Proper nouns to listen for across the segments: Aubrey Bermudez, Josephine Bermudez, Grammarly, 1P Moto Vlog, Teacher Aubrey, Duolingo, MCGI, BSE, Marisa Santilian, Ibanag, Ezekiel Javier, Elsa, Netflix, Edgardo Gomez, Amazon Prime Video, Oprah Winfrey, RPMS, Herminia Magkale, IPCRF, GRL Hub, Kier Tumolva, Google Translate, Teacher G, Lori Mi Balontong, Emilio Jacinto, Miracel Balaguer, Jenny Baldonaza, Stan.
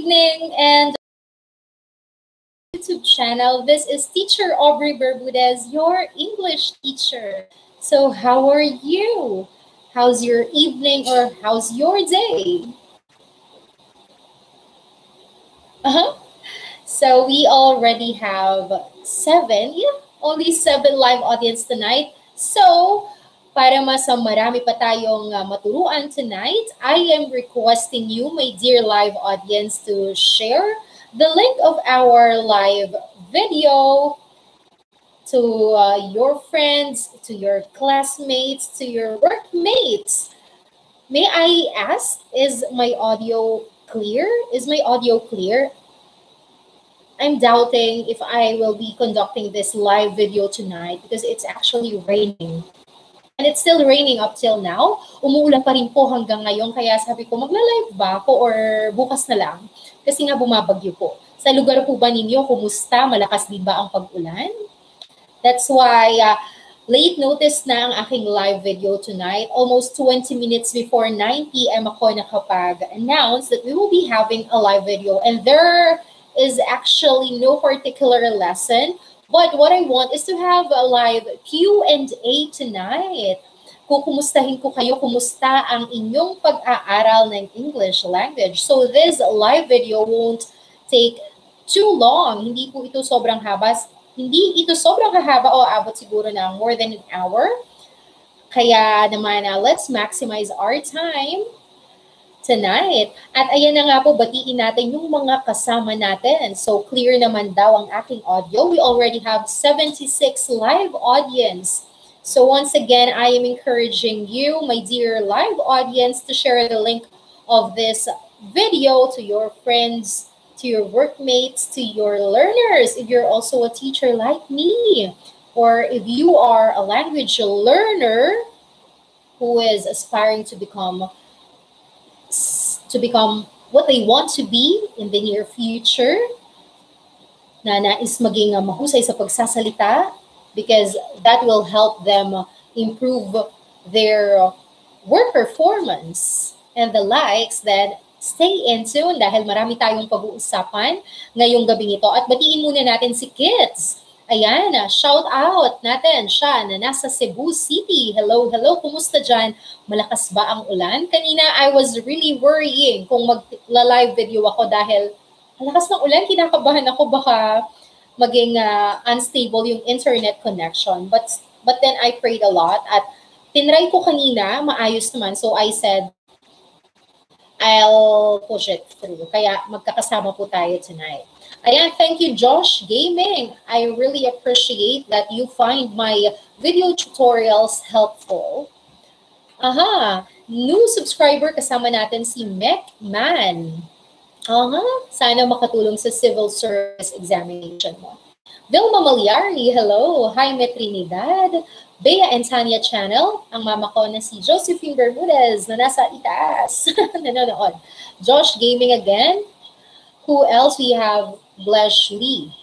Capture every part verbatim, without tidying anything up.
evening and YouTube channel. This is Teacher Aubrey Bermudez, your English teacher. So how are you? How's your evening or how's your day? Uh-huh. So we already have seven, yeah, only seven live audience tonight. So para mas marami pa tayong uh, maturuan tonight, I am requesting you, my dear live audience, to share the link of our live video to uh, your friends, to your classmates, to your workmates. May I ask, is my audio clear? Is my audio clear? I'm doubting if I will be conducting this live video tonight because it's actually raining. And it's still raining up till now. Umuulan pa rin po hanggang ngayon. Kaya sabi ko, magla-live ba ako or bukas na lang? Kasi nga bumabagyo po. Sa lugar po ba ninyo, kumusta? Malakas din ba ang pag-ulan? That's why uh, late notice na ang aking live video tonight. Almost twenty minutes before nine p m ako nakapag-announce that we will be having a live video. And there is actually no particular lesson. But what I want is to have a live Q and A tonight. Kukumustahin ko kayo, kumusta ang inyong pag-aaral ng English language. So this live video won't take too long. Hindi po ito sobrang habas. Hindi ito sobrang hahaba o abot siguro na more than an hour. Kaya naman, uh, let's maximize our time tonight. At ayan na nga po, batiin natin yung mga kasama natin. So clear naman daw ang aking audio. We already have seventy-six live audience. So once again, I am encouraging you, my dear live audience, to share the link of this video to your friends, to your workmates, to your learners. If you're also a teacher like me, or if you are a language learner who is aspiring to become a to become what they want to be in the near future, na nais maging mahusay sa pagsasalita, because that will help them improve their work performance and the likes. Then stay in tune dahil marami tayong pag-uusapan ngayong gabi nito. At batiin muna natin si Kids. Ayan, shout out natin siya na nasa Cebu City. Hello, hello, kumusta dyan? Malakas ba ang ulan? Kanina, I was really worrying kung mag-live video ako dahil malakas ng ulan, kinakabahan ako baka maging uh, unstable yung internet connection. But but then I prayed a lot at tinry ko kanina, maayos naman. So I said, I'll push it through. Kaya magkakasama po tayo tonight. Ayan, thank you, Josh Gaming. I really appreciate that you find my video tutorials helpful. Aha, new subscriber kasama natin si Mac Man. Aha, sana makatulong sa civil service examination mo. Vilma Malyari, hello. Hi, Metrinidad. Bea and Tanya Channel, ang mama ko na si Josephine Bermudez na nasa itaas. Nanonood. Josh Gaming again. Who else we have? Blesh Lee.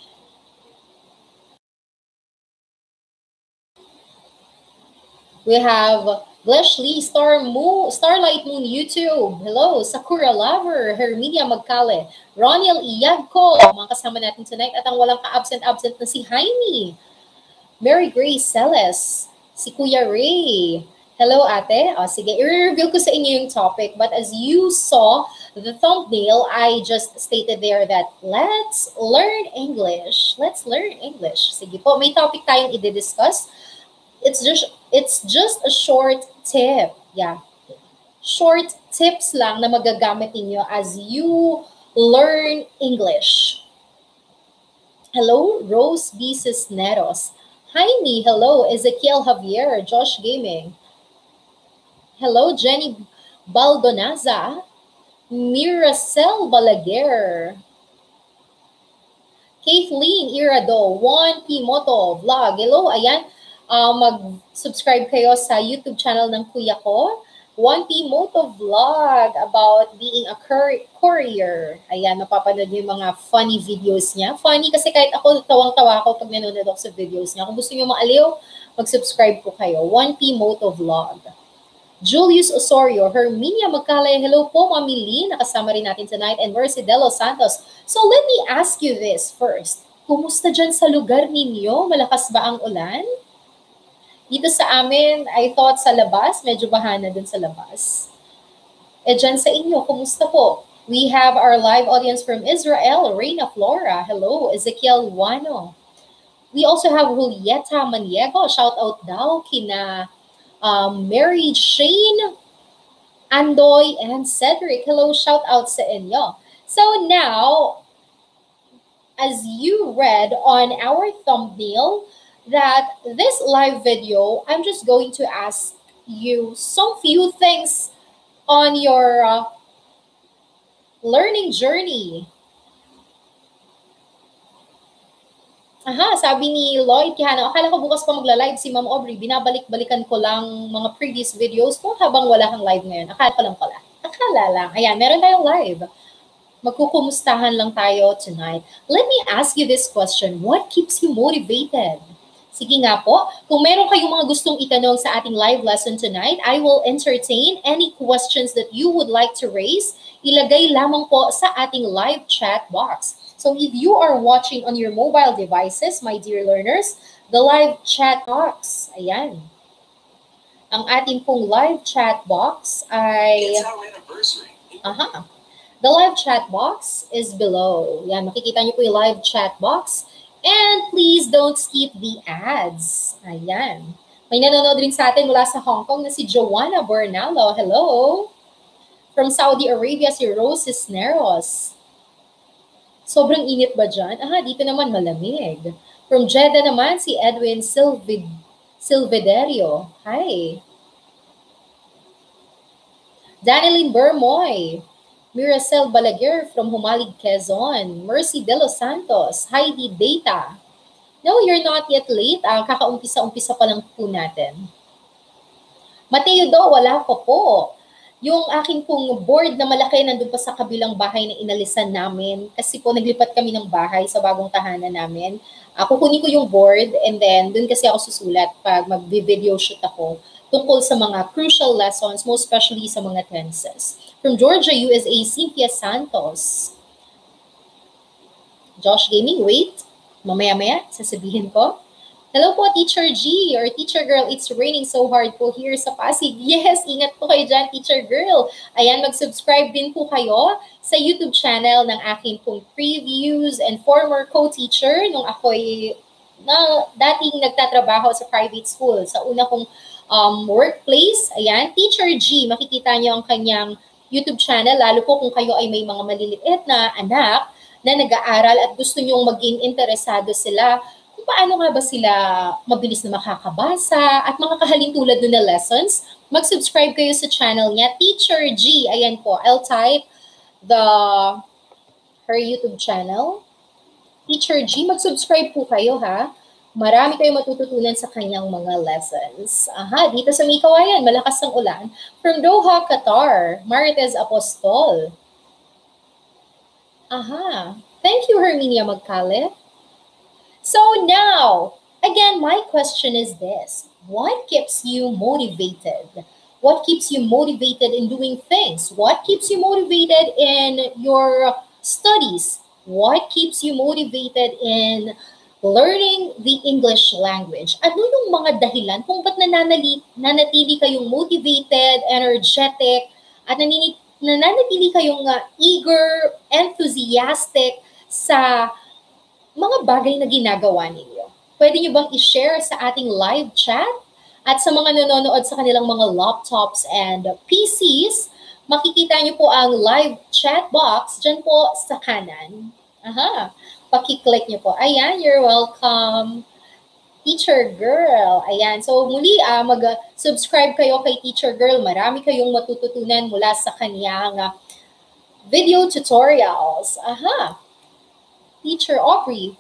We have Blesh Lee, Star Moon, Starlight Moon YouTube. Hello, Sakura Lover, Herminia Magkale, Ronil Iyagko, mga kasama natin tonight. At ang walang ka-absent-absent na si Jaime, Mary Grace Celes, si Kuya Ray. Hello, ate. O, sige, i-reveal ko sa inyo yung topic. But as you saw the thumbnail, I just stated there that let's learn English. Let's learn English. Sige po, may topic tayong i-discuss. It's just, it's just a short tip. Yeah. Short tips lang na magagamit niyo as you learn English. Hello, Rose B. Cisneros. Hi, me. Hello, Ezekiel Javier, Josh Gaming. Hello, Jenny Baldonaza, Miracel Balaguer, Kathleen Irado, one P Moto Vlog. Hello, ayan, uh, mag-subscribe kayo sa YouTube channel ng kuya ko, one P Moto Vlog, about being a courier. Ayan, napapanood niyo yung mga funny videos niya. Funny kasi kahit ako, tawang-tawa ako pag nanonood ako sa videos niya. Kung gusto niyo maaliw, mag-subscribe po kayo, one P Moto Vlog. Julius Osorio, Herminia Macale, hello po, Mami Lee, nakasama rin natin tonight, and Mercy De Los Santos. So let me ask you this first. Kumusta dyan sa lugar ninyo? Malakas ba ang ulan? Dito sa amin, I thought sa labas, medyo bahana dun sa labas. E dyan sa inyo, kumusta po? We have our live audience from Israel, Reina Flora, hello, Ezekiel Wano. We also have Julieta Maniego, shout out daw kina um, Mary Shane, Andoy, and Cedric. Hello, shout out sa inyo. So now, as you read on our thumbnail, that this live video, I'm just going to ask you some few things on your uh, learning journey. Aha, sabi ni Lloyd Kihana, akala ko bukas pa magla-live si Ma'am Aubrey, binabalik-balikan ko lang mga previous videos ko habang wala kang live ngayon. Akala ko lang pala. Akala lang. Ayan, meron tayong live. Magkukumustahan lang tayo tonight. Let me ask you this question. What keeps you motivated? Sige nga po, kung meron kayong mga gustong itanong sa ating live lesson tonight, I will entertain any questions that you would like to raise. Ilagay lamang po sa ating live chat box. So if you are watching on your mobile devices, my dear learners, the live chat box, ayan. Ang ating pong live chat box ay... It's our anniversary. Aha. The live chat box is below. Ayan, makikita niyo po yung live chat box. And please don't skip the ads. Ayan. May nanonood rin sa atin mula sa Hong Kong na si Joanna Bernalo. Hello. From Saudi Arabia, si Rose Cisneros. Sobrang init ba dyan? Aha, dito naman malamig. From Jeddah naman, si Edwin Silvid Silvederio. Hi. Danilyn Bermoy. Miracel Balaguer from Humalig, Quezon. Mercy De Los Santos. Heidi Beta. No, you're not yet late. Ah, kakaumpisa-umpisa pa lang po natin. Mateo Do, wala ko po. Yung akin pong board na malaki nandun pa sa kabilang bahay na inalisan namin kasi po naglipat kami ng bahay sa bagong tahanan namin. Uh, kukunin ko yung board and then dun kasi ako susulat pag mag-video shoot ako tungkol sa mga crucial lessons, most especially sa mga tenses. From Georgia, U S A, Cynthia Santos. Josh Gaming, wait. Mamaya-maya, sasabihin ko. Hello po, Teacher G or Teacher Girl. It's raining so hard po here sa Pasig. Yes, ingat po kayo dyan, Teacher Girl. Ayan, mag-subscribe din po kayo sa YouTube channel ng akin pong previews and former co-teacher nung ako'y na, dating nagtatrabaho sa private school. Sa una kong um, workplace, ayan, Teacher G, makikita niyo ang kanyang YouTube channel, lalo po kung kayo ay may mga maliliit na anak na nag-aaral at gusto niyong maging interesado sila. Paano nga ba sila mabilis na makakabasa at mga kahalin tulad doon na lessons, mag-subscribe kayo sa channel niya, Teacher G. Ayan po, I'll type the her YouTube channel. Teacher G, mag-subscribe po kayo ha. Marami kayong matututunan sa kanyang mga lessons. Aha, dito sa Mikawayan, malakas ang ulan. From Doha, Qatar, Marites Apostol. Aha, thank you Herminia Magcale. So now, again, my question is this. What keeps you motivated? What keeps you motivated in doing things? What keeps you motivated in your studies? What keeps you motivated in learning the English language? Ano yung mga dahilan kung ba't nananali, nanatili kayong motivated, energetic, at nananatili kayong uh, eager, enthusiastic sa mga bagay na ginagawa ninyo? Pwede nyo bang i-share sa ating live chat? At sa mga nanonood sa kanilang mga laptops and P Cs, makikita nyo po ang live chat box dyan po sa kanan. Aha, pakiclick nyo po. Ayan, you're welcome, Teacher Girl. Ayan, so muli ah, mag-subscribe kayo kay Teacher Girl. Marami kayong matututunan mula sa kanyang uh, video tutorials. Aha. Teacher Aubrey.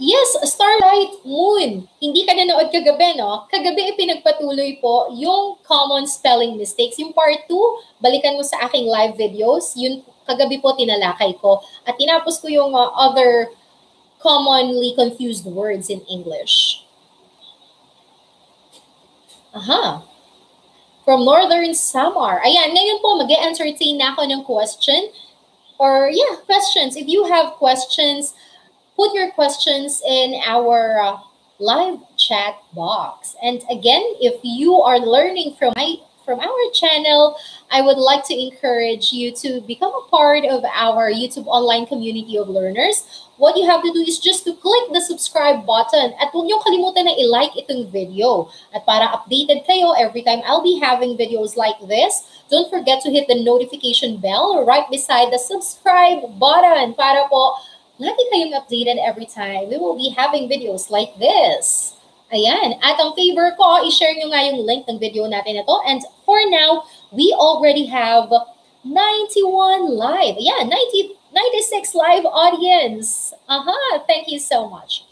Yes, Starlight Moon. Hindi ka nanood kagabi, no? Kagabi ipinagpatuloy po yung common spelling mistakes. Yung part two, balikan mo sa aking live videos. Yun kagabi po tinalakay ko. At tinapos ko yung uh, other commonly confused words in English. Aha. From Northern Samar. Ayan, ngayon po mag-entertain na ako ng question. Or yeah, questions. If you have questions, put your questions in our uh, live chat box. And again, if you are learning from my from our channel, I would like to encourage you to become a part of our YouTube online community of learners. What you have to do is just to click the subscribe button. At huwag niyong kalimutan na i-like itong video. At para updated kayo every time I'll be having videos like this, don't forget to hit the notification bell right beside the subscribe button para po lagi kayong updated every time we will be having videos like this. Ayan. At ang favor ko, i-share nyo nga yung link ng video natin na to. And for now, we already have ninety-one live. Ayan, ninety, ninety-six live audience. Aha, thank you so much.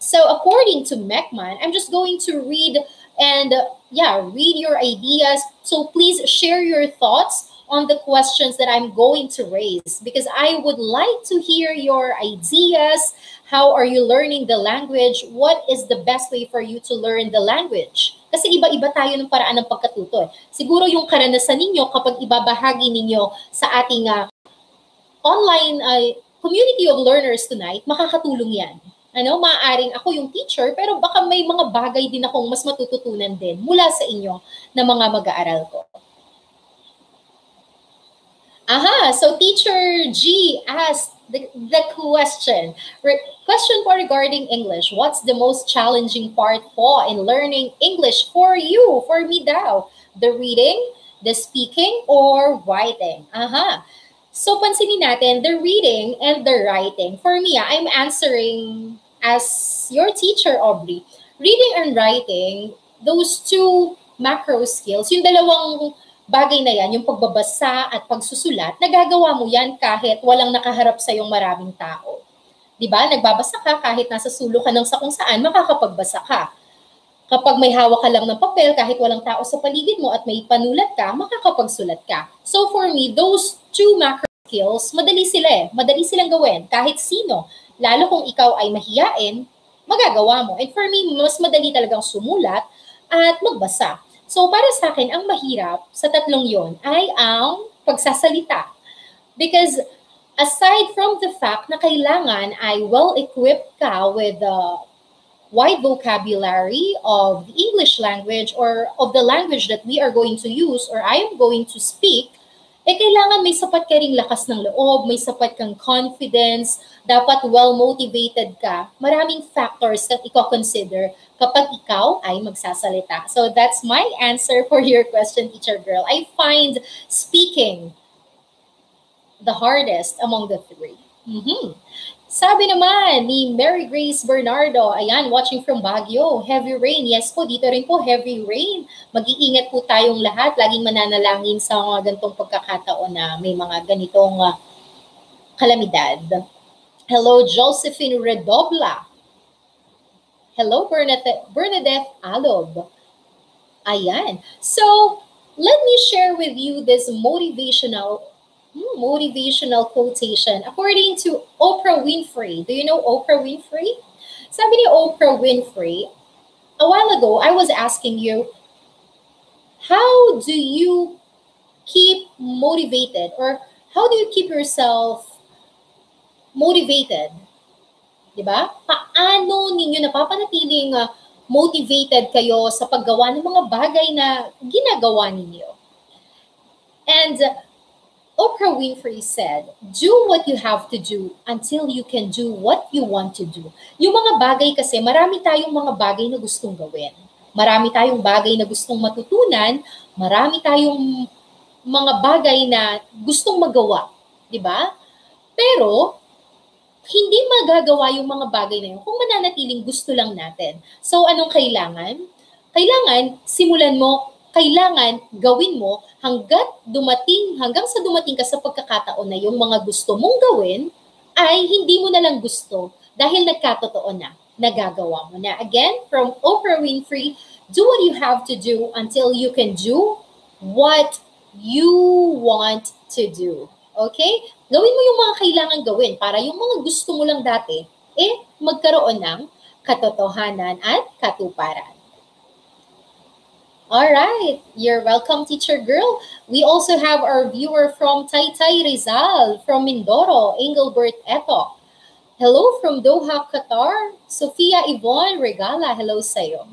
So according to Mekman, I'm just going to read and, uh, yeah, read your ideas. So please share your thoughts on the questions that I'm going to raise because I would like to hear your ideas. How are you learning the language? What is the best way for you to learn the language? Kasi iba-iba tayo ng paraan ng pagkatuto. Siguro yung karanasan ninyo kapag ibabahagi ninyo sa ating uh, online uh, community of learners tonight, makakatulong yan. Ano, maaaring ako yung teacher, pero baka may mga bagay din akong mas matututunan din mula sa inyo na mga mag-aaral ko. Aha, so Teacher G asked the, the question. Re question for regarding English. What's the most challenging part po in learning English for you, for me daw? The reading, the speaking, or writing? Aha. So pansinin natin, the reading and the writing. For me, I'm answering as your teacher, Aubrey. Reading and writing, those two macro skills, yung dalawang bagay na yan, yung pagbabasa at pagsusulat, nagagawa mo yan kahit walang nakaharap sa yung maraming tao. Diba? Nagbabasa ka kahit nasa sulo ka ng sa kung saan, makakapagbasa ka. Kapag may hawak ka lang ng papel, kahit walang tao sa paligid mo at may panulat ka, makakapagsulat ka. So for me, those two macro skills, madali sila eh. Madali silang gawin. Kahit sino. Lalo kung ikaw ay mahiyain, magagawa mo. And for me, mas madali talagang sumulat at magbasa. So para sa akin, ang mahirap sa tatlong yon ay ang pagsasalita. Because aside from the fact na kailangan ay well-equipped ka with the wide vocabulary of the English language or of the language that we are going to use or I am going to speak, eh kailangan may sapat ka ring lakas ng loob, may sapat kang confidence, dapat well-motivated ka. Maraming factors that i-consider kapag ikaw ay magsasalita. So that's my answer for your question, teacher girl. I find speaking the hardest among the three. Mm-hmm. Sabi naman ni Mary Grace Bernardo, ayan, watching from Baguio, heavy rain. Yes po, dito rin po, heavy rain. Mag-iingat po tayong lahat. Laging mananalangin sa mga ganitong pagkakataon na may mga ganitong uh, kalamidad. Hello, Josephine Redobla. Hello, Bernadette, Bernadette Alob. Ayan. So, let me share with you this motivational motivational quotation according to Oprah Winfrey. Do you know Oprah Winfrey? Sabi ni Oprah Winfrey, a while ago, I was asking you, how do you keep motivated or how do you keep yourself motivated? Diba? Paano ninyo napapanatiling uh, motivated kayo sa paggawa ng mga bagay na ginagawa ninyo? And uh, Oprah Winfrey said, do what you have to do until you can do what you want to do. Yung mga bagay kasi, marami tayong mga bagay na gustong gawin. Marami tayong bagay na gustong matutunan. Marami tayong mga bagay na gustong magawa. Diba? Pero hindi magagawa yung mga bagay na yun kung mananatiling gusto lang natin. So, anong kailangan? Kailangan, simulan mo, kailangan gawin mo hanggat dumating, hanggang sa dumating ka sa pagkakataon na yung mga gusto mong gawin ay hindi mo na lang gusto dahil nagkatotoo na, nagagawa mo na. Again, from Oprah Winfrey, do what you have to do until you can do what you want to do. Okay? Gawin mo yung mga kailangan gawin para yung mga gusto mo lang dati, eh, magkaroon ng katotohanan at katuparan. All right, you're welcome, teacher girl. We also have our viewer from Taytay Rizal, from Mindoro, Engelbert Eto. Hello from Doha, Qatar, Sofia Yvonne Regala, hello sayo.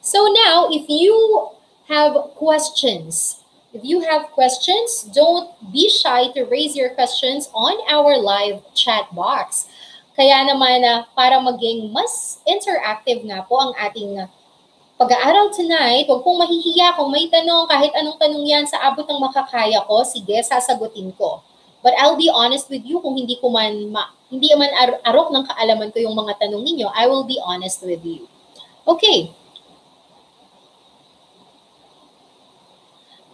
So now, if you have questions, if you have questions, don't be shy to raise your questions on our live chat box. Kaya naman na para maging mas interactive na po ang ating pag-aaral tonight, huwag pong mahihiya kung may tanong, kahit anong tanong yan, sa abot ng makakaya ko, sige, sasagutin ko. But I'll be honest with you, kung hindi ko man, ma, hindi man ar arok ng kaalaman ko yung mga tanong ninyo, I will be honest with you. Okay.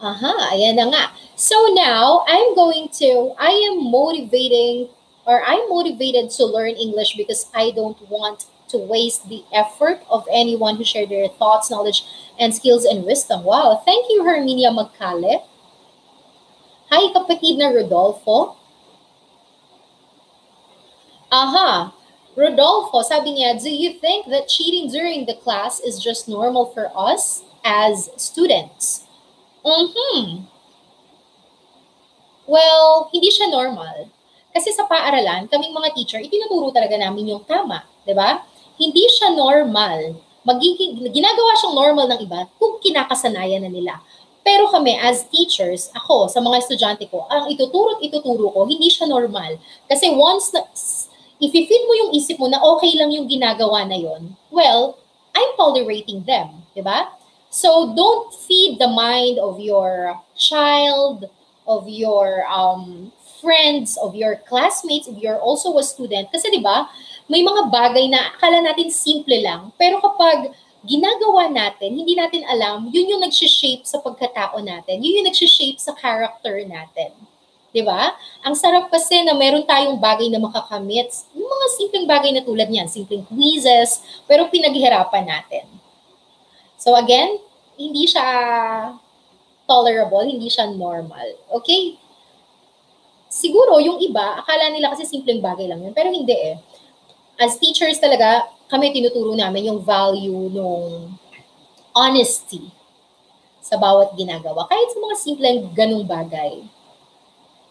Aha, ayan na nga. So now, I'm going to, I am motivating, or I'm motivated to learn English because I don't want to waste the effort of anyone who shared their thoughts, knowledge, and skills and wisdom. Wow, thank you, Herminia Magkale. Hi, kapatid na Rodolfo. Aha, Rodolfo, sabi niya, do you think that cheating during the class is just normal for us as students? Mm-hmm. Well, hindi siya normal. Kasi sa paaralan, kaming mga teacher, itinuturo talaga namin yung tama, di ba? Hindi siya normal. Magiging, ginagawa siyang normal ng iba kung kinakasanayan na nila. Pero kami, as teachers, ako, sa mga estudyante ko, ang ituturo at ituturo ko, hindi siya normal. Kasi once na, ifi-feel mo yung isip mo na okay lang yung ginagawa na yon, well, I'm tolerating them, di ba? So don't feed the mind of your child, of your um, friends, of your classmates, if you're also a student. Kasi di ba, may mga bagay na akala natin simple lang, pero kapag ginagawa natin, hindi natin alam, yun yung nagsishape sa pagkatao natin. Yun yung nagsishape sa character natin. Di ba? Ang sarap kasi na meron tayong bagay na makakamit. Yung mga simpleng bagay na tulad niyan, simpleng quizzes, pero pinaghirapan natin. So again, hindi siya tolerable, hindi siya normal. Okay? Siguro yung iba, akala nila kasi simpleng bagay lang yun, pero hindi eh. As teachers talaga, kami tinuturo namin yung value ng honesty sa bawat ginagawa. Kahit sa mga simpleng ganung bagay.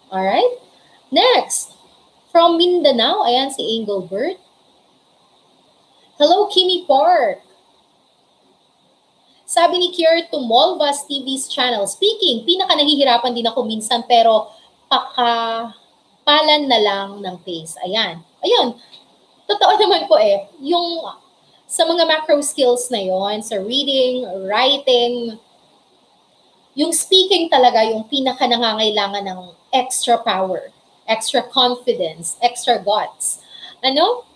Alright? Next, from Mindanao, ayan si Engelbert. Hello, Kimmy Park. Sabi ni Kier Tumolvas T V's channel, speaking, pinaka nahihirapan din ako minsan pero pakapalan na lang ng pace. Ayan. Ayun. Totoo naman po eh. Yung sa mga macro skills na yon, sa reading, writing, yung speaking talaga yung pinaka nangangailangan ng extra power, extra confidence, extra guts. Ano?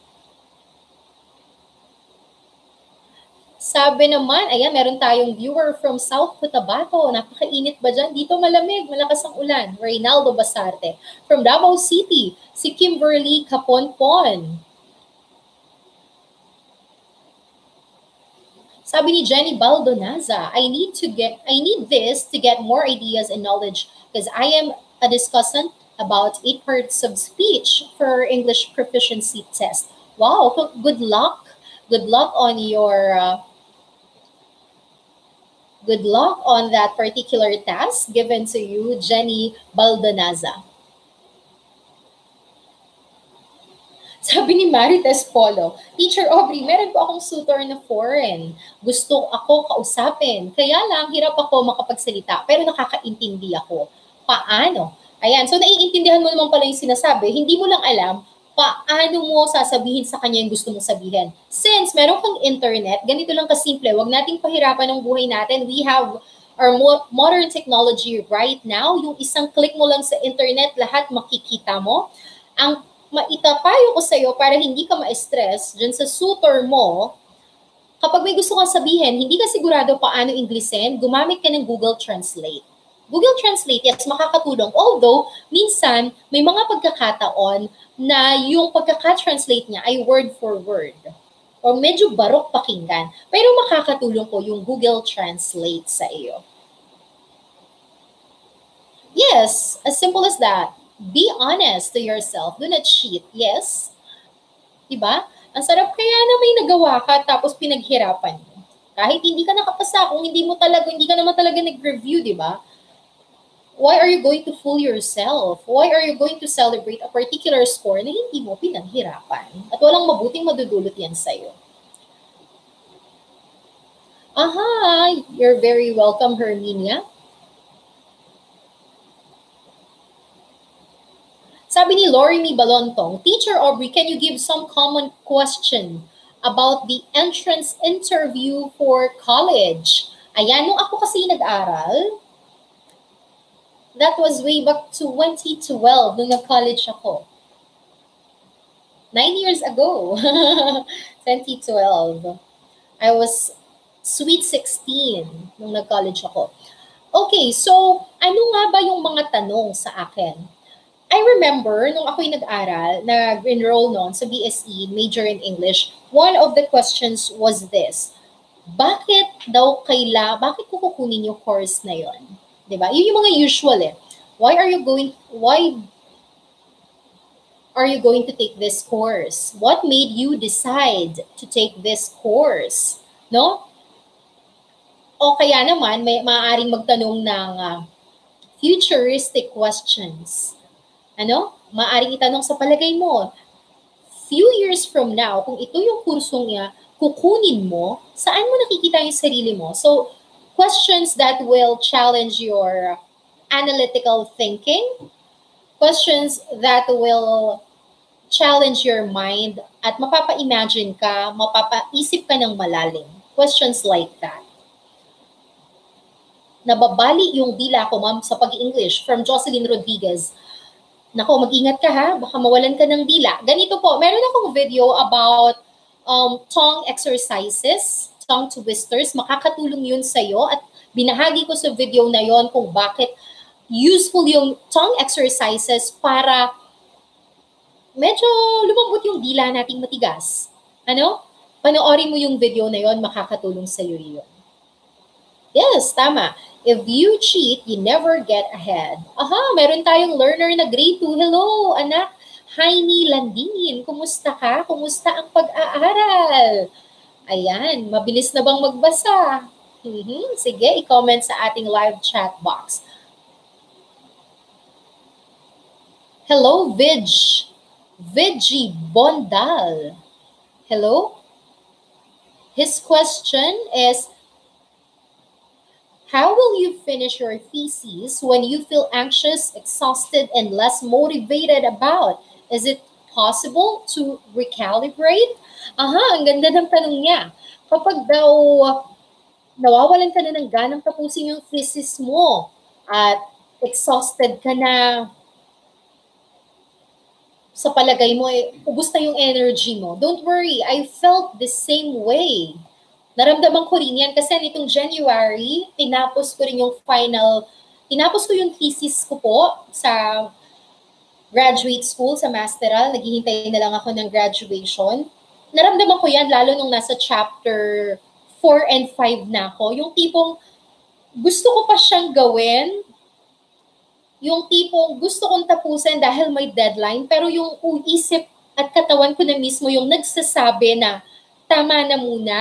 Sabi naman, ayan, meron tayong viewer from South Cotabato. Napakainit ba dyan? Dito malamig, malakas ang ulan. Reynaldo Basarte. From Davao City, si Kimberly Caponpon. Sabi ni Jenny Baldonaza, I need to get, I need this to get more ideas and knowledge because I am a discussant about eight parts of speech for English proficiency test. Wow, good luck. Good luck on your... Uh, good luck on that particular task given to you, Jenny Baldonaza. Sabi ni Marites Polo, Teacher Aubrey, meron po akong suitor na foreign. Gusto ako kausapin. Kaya lang, hirap ako makapagsalita, pero nakakaintindi ako. Paano? Ayan, so naiintindihan mo naman pala yung sinasabi. Hindi mo lang alam paano mo sasabihin sa kanya yung gusto mong sabihin. Since meron kang internet, ganito lang kasimple. Huwag nating pahirapan ang buhay natin. We have our modern technology right now. Yung isang click mo lang sa internet, lahat makikita mo. Ang maitapayo ko sa'yo para hindi ka ma-stress dyan sa suitor mo, kapag may gusto kang sabihin, hindi ka sigurado paano Inglesin, gumamit ka ng Google Translate. Google Translate, yes, makakatulong. Although, minsan, may mga pagkakataon na yung pagkaka-translate niya ay word for word. O medyo barok pakinggan. Pero makakatulong po yung Google Translate sa iyo. Yes, as simple as that. Be honest to yourself. Do not cheat. Yes? Diba? Ang sarap kaya na may nagawa ka tapos pinaghirapan mo. Kahit hindi ka nakapasa, kung hindi mo talaga, hindi ka naman talaga nag-review, di ba? Why are you going to fool yourself? Why are you going to celebrate a particular score na hindi mo pinaghirapan? At walang mabuting madudulot yan sa'yo. Aha! You're very welcome, Herminia. Sabi ni Lori Mi Balontong, Teacher Aubrey, can you give some common question about the entrance interview for college? Ayan, nung ako kasi nag-aral, that was way back to twenty twelve, nung nag-college ako. Nine years ago, twenty twelve. I was sweet sixteen nung nag-college ako. Okay, so ano nga ba yung mga tanong sa akin? I remember nung ako'y nag-aral, nag-enroll noon sa B S E, major in English, one of the questions was this. Bakit daw kaila, bakit kukunin yung course na yon? Diba? Yun yung mga usual eh. Why are you going, why are you going to take this course? What made you decide to take this course? No? O kaya naman, may maaaring magtanong ng uh, futuristic questions. Ano? Maaring itanong sa palagay mo, few years from now, kung ito yung kursong niya, kukunin mo, saan mo nakikita yung sarili mo? So, questions that will challenge your analytical thinking, questions that will challenge your mind, at mapapa-imagine ka, mapapaisip ka ng malalim. Questions like that. Nababali yung dila ko, ma'am, sa pag-English from Jocelyn Rodriguez. Nako, mag-ingat ka ha, baka mawalan ka ng dila. Ganito po, meron akong video about um, tongue exercises, tongue twisters. Makakatulong yun sa'yo at binahagi ko sa video na yon kung bakit useful yung tongue exercises para medyo lumambot yung dila nating matigas. Ano? Panoorin mo yung video na yon, makakatulong sa'yo yun. Yes, tama. If you cheat, you never get ahead. Aha, meron tayong learner na grade two. Hello, anak. Jaime Landin, kumusta ka? Kumusta ang pag-aaral? Ayan, mabilis na bang magbasa? Mm-hmm. Sige, i-comment sa ating live chat box. Hello, Vig. Vigi Bondal. Hello? His question is, how will you finish your thesis when you feel anxious, exhausted, and less motivated about? Is it possible to recalibrate? Aha, ang ganda ng tanong niya. Kapag daw nawawalan ka na ng ganang tapusin yung thesis mo at exhausted ka na, sa palagay mo, eh, ubos na yung energy mo. Don't worry, I felt the same way. Naramdaman ko rin yan kasi nitong January, tinapos ko rin yung final, tinapos ko yung thesis ko po sa graduate school, sa masteral. Naghihintay na lang ako ng graduation. Naramdaman ko yan lalo nung nasa chapter four and five na ako. Yung tipong gusto ko pa siyang gawin, yung tipong gusto kong tapusin dahil may deadline, pero yung uisip at katawan ko na mismo yung nagsasabi na tama na muna,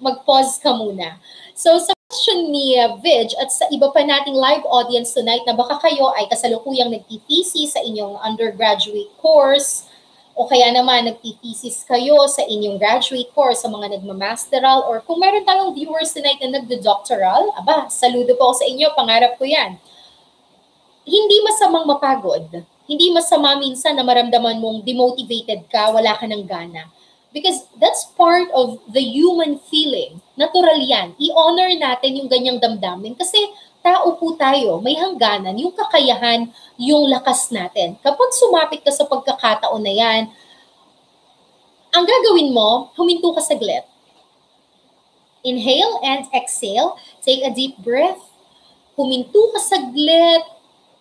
mag-pause ka muna. So, sa question ni Vig at sa iba pa nating live audience tonight na baka kayo ay kasalukuyang nagtithesis sa inyong undergraduate course o kaya naman nagtithesis kayo sa inyong graduate course, sa mga nagmamasteral, or kung meron tayong viewers tonight na nagdo-doctoral, aba, saludo po ako sa inyo, pangarap ko yan. Hindi masamang mapagod. Hindi masama minsan na maramdaman mong demotivated ka, wala ka ng gana. Because that's part of the human feeling. Natural yan. I-honor natin yung ganyang damdamin kasi tao po tayo. May hangganan, yung kakayahan, yung lakas natin. Kapag sumapit ka sa pagkakataon na yan, ang gagawin mo, huminto ka saglit. Inhale and exhale. Take a deep breath. Huminto ka saglit.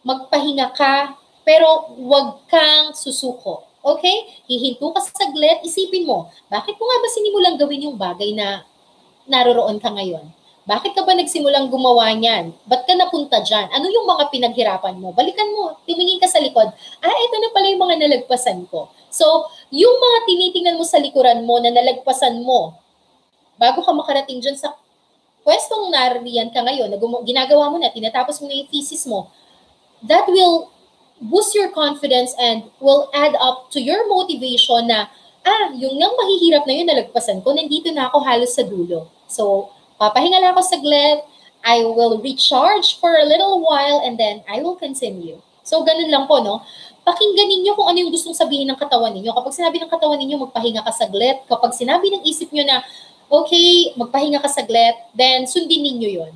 Magpahinga ka. Pero huwag kang susuko. Okay? Hihinto ka saglit, isipin mo, bakit mo nga ba sinimulang gawin yung bagay na naroroon ka ngayon? Bakit ka ba nagsimulang gumawa niyan? Ba't ka napunta dyan? Ano yung mga pinaghirapan mo? Balikan mo, tumingin ka sa likod. Ah, ito na pala yung mga nalagpasan ko. So, yung mga tinitingnan mo sa likuran mo na nalagpasan mo, bago ka makarating dyan sa pwestong nariyan ka ngayon, na ginagawa mo na, tinatapos mo na yung thesis mo, that will boost your confidence and will add up to your motivation na, ah, yung ngang mahihirap na yun, nalagpasan ko, nandito na ako halos sa dulo. So, papahinga lang ako saglit, I will recharge for a little while, and then I will continue. So, ganun lang po, no? Pakinggan ninyo kung ano yung gustong sabihin ng katawan ninyo. Kapag sinabi ng katawan ninyo, magpahinga ka saglit. Kapag sinabi ng isip nyo na, okay, magpahinga ka saglit, then sundin ninyo yun.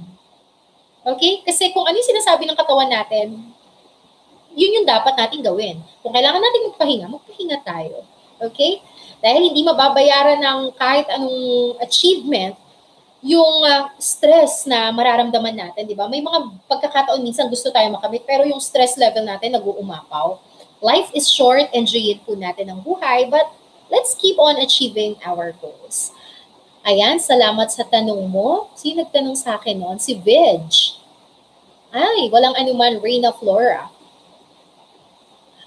Okay? Kasi kung ano yung sinasabi ng katawan natin, yun yung dapat natin gawin. Kung kailangan natin magpahinga, magpahinga tayo. Okay? Dahil hindi mababayaran ng kahit anong achievement yung uh, stress na mararamdaman natin, di ba? May mga pagkakataon minsan gusto tayo makamit, pero yung stress level natin nag-uumapaw. Life is short, enjoyin po natin ang buhay, but let's keep on achieving our goals. Ayan, salamat sa tanong mo. Sino nagtanong sa akin noon? Si Vidge. Ay, walang anuman, Reina Flora.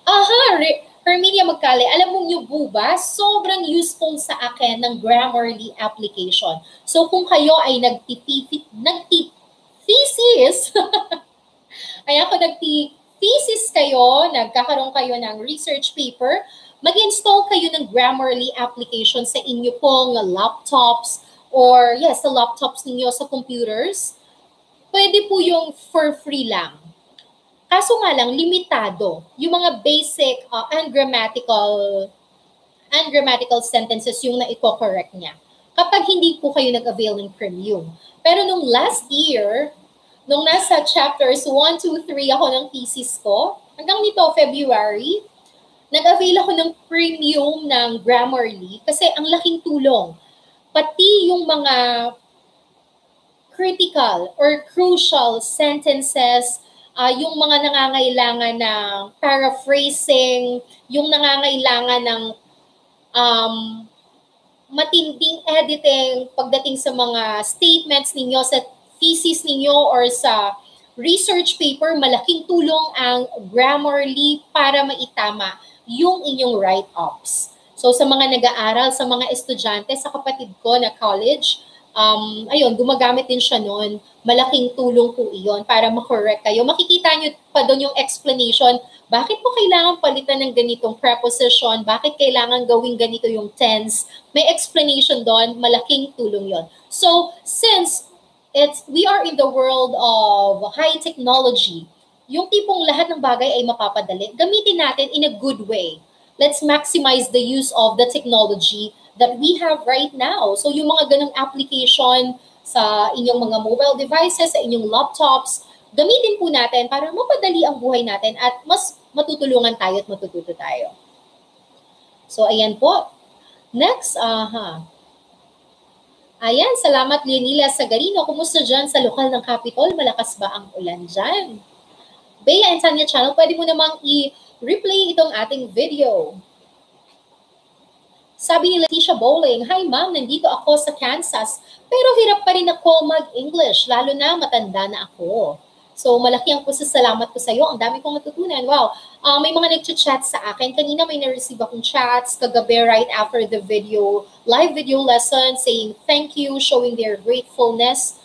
Aha, Re Herminia Magkale, alam mo niyo po ba, sobrang useful sa akin ng Grammarly application. So kung kayo ay nagti-thesis, ayan, kung nagti-thesis kayo, nagkakaroon kayo ng research paper, mag-install kayo ng Grammarly application sa inyo pong laptops or yes, sa laptops ninyo, sa computers. Pwede po yung for free lang. Kaso nga lang, limitado yung mga basic uh, and grammatical and grammatical sentences yung na-i-correct niya. Kapag hindi po kayo nag-avail ng premium. Pero nung last year, nung nasa chapters one, two, three ako ng thesis ko, hanggang nito, February, nag-avail ako ng premium ng Grammarly kasi ang laking tulong. Pati yung mga critical or crucial sentences, uh, yung mga nangangailangan ng paraphrasing, yung nangangailangan ng um, matinding editing pagdating sa mga statements ninyo, sa thesis ninyo or sa research paper, malaking tulong ang Grammarly para maitama yung inyong write-ups. So sa mga nag-aaral, sa mga estudyante, sa kapatid ko na college, um, ayun, gumagamit din siya noon. Malaking tulong po iyon para ma-correct kayo. Makikita nyo pa doon yung explanation, bakit po kailangan palitan ng ganitong preposition, bakit kailangan gawin ganito yung tense. May explanation doon, malaking tulong yon. So since it's, we are in the world of high technology, yung tipong lahat ng bagay ay mapapadali, gamitin natin in a good way. Let's maximize the use of the technology that we have right now. So yung mga ganong application sa inyong mga mobile devices, sa inyong laptops, gamitin po natin para mapadali ang buhay natin at mas matutulungan tayo at matututo tayo. So ayan po. Next, aha. Ayan, salamat Leonila Sagarino. Kumusta dyan sa lokal ng Capitol? Malakas ba ang ulan dyan? Bea and Tanya Channel, pwede mo namang i-replay itong ating video. Sabi ni Leticia Bowling, hi ma'am, nandito ako sa Kansas, pero hirap pa rin ako mag-English, lalo na matanda na ako. So malaki ang pasasalamat ko sa iyo, ang dami kong matutunan. Wow, uh, may mga nag-chat sa akin. Kanina may na-receive akong chats, kagabi right after the video, live video lesson, saying thank you, showing their gratefulness.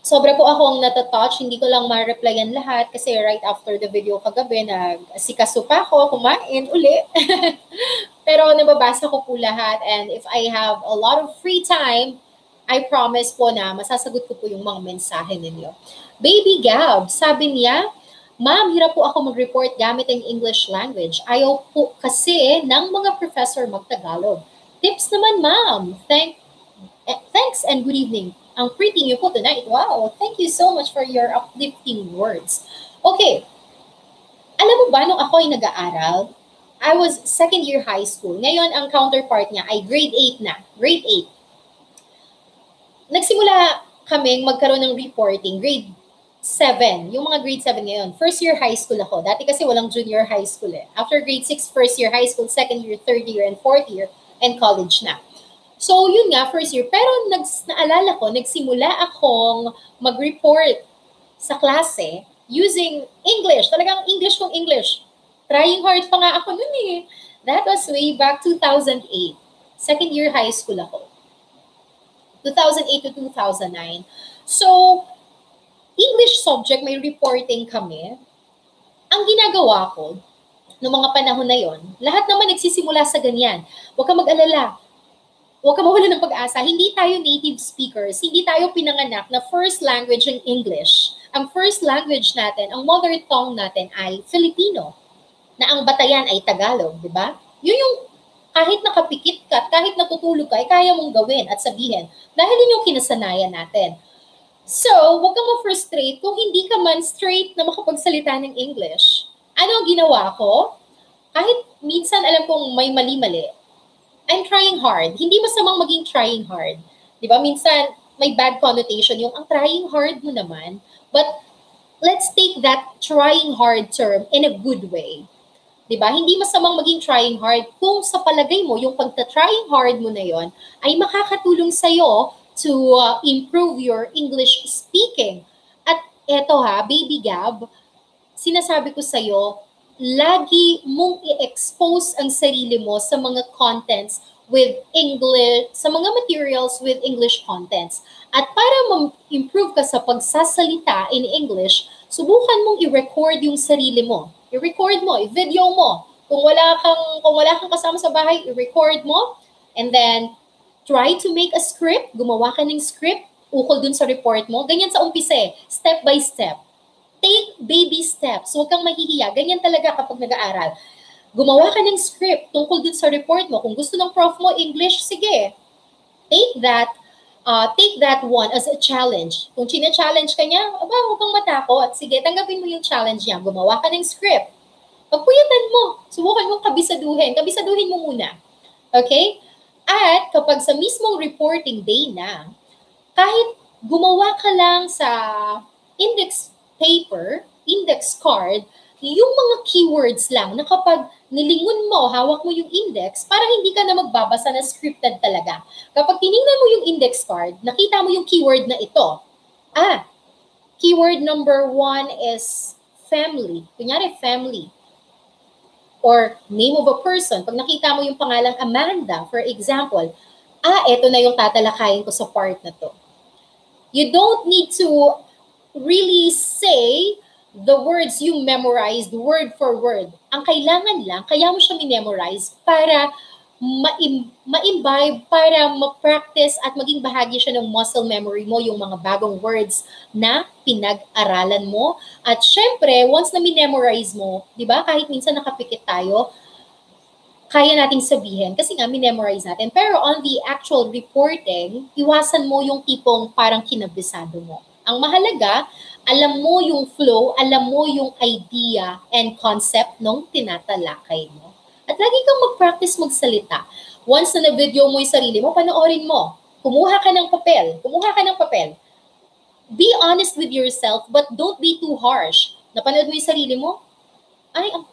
Sobra po akong natatouch, hindi ko lang ma-replyan lahat kasi right after the video kagabi, nag-sikaso pa ako, kumain uli. Pero nababasa ko po lahat, and if I have a lot of free time, I promise po na masasagot ko po yung mga mensahe ninyo. Baby Gab, sabi niya, ma'am, hirap po ako mag-report gamit ang English language. Ayaw po kasi ng mga professor mag-Tagalog. Tips naman, ma'am. Thank, eh, thanks and good evening. Ang pretty niyo po tonight. Wow, thank you so much for your uplifting words. Okay, alam mo ba nung ako ay nag-aaral, I was second year high school. Ngayon, ang counterpart niya ay grade eight na. Grade eight. Nagsimula kaming magkaroon ng reporting. Grade seven. Yung mga grade seven ngayon. First year high school ako. Dati kasi walang junior high school eh. After grade six, first year high school, second year, third year, and fourth year, and college na. So, yun nga, first year. Pero nags naalala ko, nagsimula akong mag-report sa klase using English. Talagang English kong English. Trying hard pa nga ako nun eh. That was way back two thousand eight. Second year high school ako. two thousand eight to two thousand nine. So, English subject, may reporting kami. Ang ginagawa ko, noong mga panahon na yon, lahat naman nagsisimula sa ganyan. Huwag ka mag-alala. Huwag ka mawala ng pag-asa. Hindi tayo native speakers. Hindi tayo pinanganak na first language ang English. Ang first language natin, ang mother tongue natin ay Filipino. Na ang batayan ay Tagalog, di ba? Yun yung kahit nakapikit ka, kahit natutulog ka, ay kaya mong gawin at sabihin. Dahil yun yung kinasanayan natin. So, huwag kang ma-frustrate kung hindi ka man straight na makapagsalita ng English. Ano ginawa ko? Kahit minsan alam kong may mali-mali, I'm trying hard. Hindi masamang maging trying hard. Di ba? Minsan, may bad connotation yung ang trying hard mo naman. But let's take that trying hard term in a good way. Di ba? Hindi masamang maging trying hard kung sa palagay mo, yung pagta-trying hard mo na yon ay makakatulong sa'yo to uh, improve your English speaking. At eto ha, Baby Gab, sinasabi ko sa'yo, lagi mong i-expose ang sarili mo sa mga contents with English, sa mga materials with English contents. At para ma-improve ka sa pagsasalita in English, subukan mong i-record yung sarili mo. I-record mo, i-video mo. Kung wala kang, kung wala kang kasama sa bahay, i-record mo. And then, try to make a script. Gumawa ka ng script, ukol dun sa report mo. Ganyan sa umpisa eh, step by step. Take baby steps. Huwag kang mahihiya. Ganyan talaga kapag nag-aaral. Gumawa ka ng script tungkol dun sa report mo. Kung gusto ng prof mo, English, sige. Take that, uh, take that one as a challenge. Kung chine-challenge ka niya, aba, huwag kang matakot. Sige, tanggapin mo yung challenge niya. Gumawa ka ng script. Pagpuyatan mo. Subukan mong kabisaduhin. Kabisaduhin mo muna. Okay? At kapag sa mismong reporting day na, kahit gumawa ka lang sa index paper, index card, yung mga keywords lang na kapag nilingon mo, hawak mo yung index, para hindi ka na magbabasa na scripted talaga. Kapag tinignan mo yung index card, nakita mo yung keyword na ito. Ah, keyword number one is family. Kunyari, family. Or name of a person. Pag nakita mo yung pangalang Amanda, for example, ah, eto na yung tatalakayin ko sa part na to. You don't need to really say the words you memorized word for word. Ang kailangan lang, kaya mo siya minemorize para ma-im- ma-imbibe, para ma-practice at maging bahagi siya ng muscle memory mo, yung mga bagong words na pinag-aralan mo. At syempre, once na minemorize mo, di ba, kahit minsan nakapikit tayo, kaya nating sabihin, kasi nga minemorize natin. Pero on the actual reporting, iwasan mo yung tipong parang kinabisado mo. Ang mahalaga, alam mo yung flow, alam mo yung idea and concept ng tinatalakay mo. At lagi kang mag-practice magsalita. Once na na-video mo yung sarili mo, panoorin mo. Kumuha ka ng papel. Kumuha ka ng papel. Be honest with yourself, but don't be too harsh. Napanood mo yung sarili mo? Ay, ang,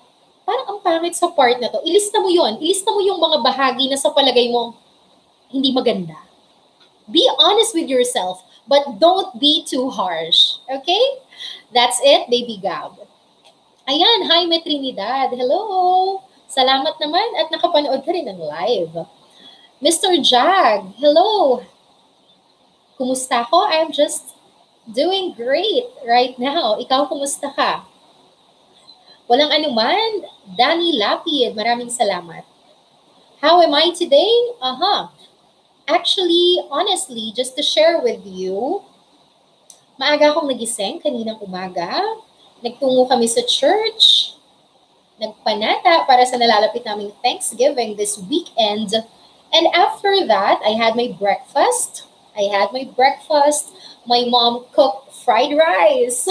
parang ang pangit sa part na to. Ilista mo yon. Ilista mo yung mga bahagi na sa palagay mo hindi maganda. Be honest with yourself, but don't be too harsh. Okay? That's it, Baby Gab. Ayan, hi, May Trinidad. Hello! Salamat naman at nakapanood ka rin ng live. Mister Jag, hello! Kumusta ko? I'm just doing great right now. Ikaw, kumusta ka? Walang anuman, Danny Lapid, maraming salamat. How am I today? Aha. Actually, honestly, just to share with you, maaga akong nagising kaninang umaga. Nagtungo kami sa church. Nagpanata para sa nalalapit naming Thanksgiving this weekend. And after that, I had my breakfast. I had my breakfast. My mom cooked fried rice.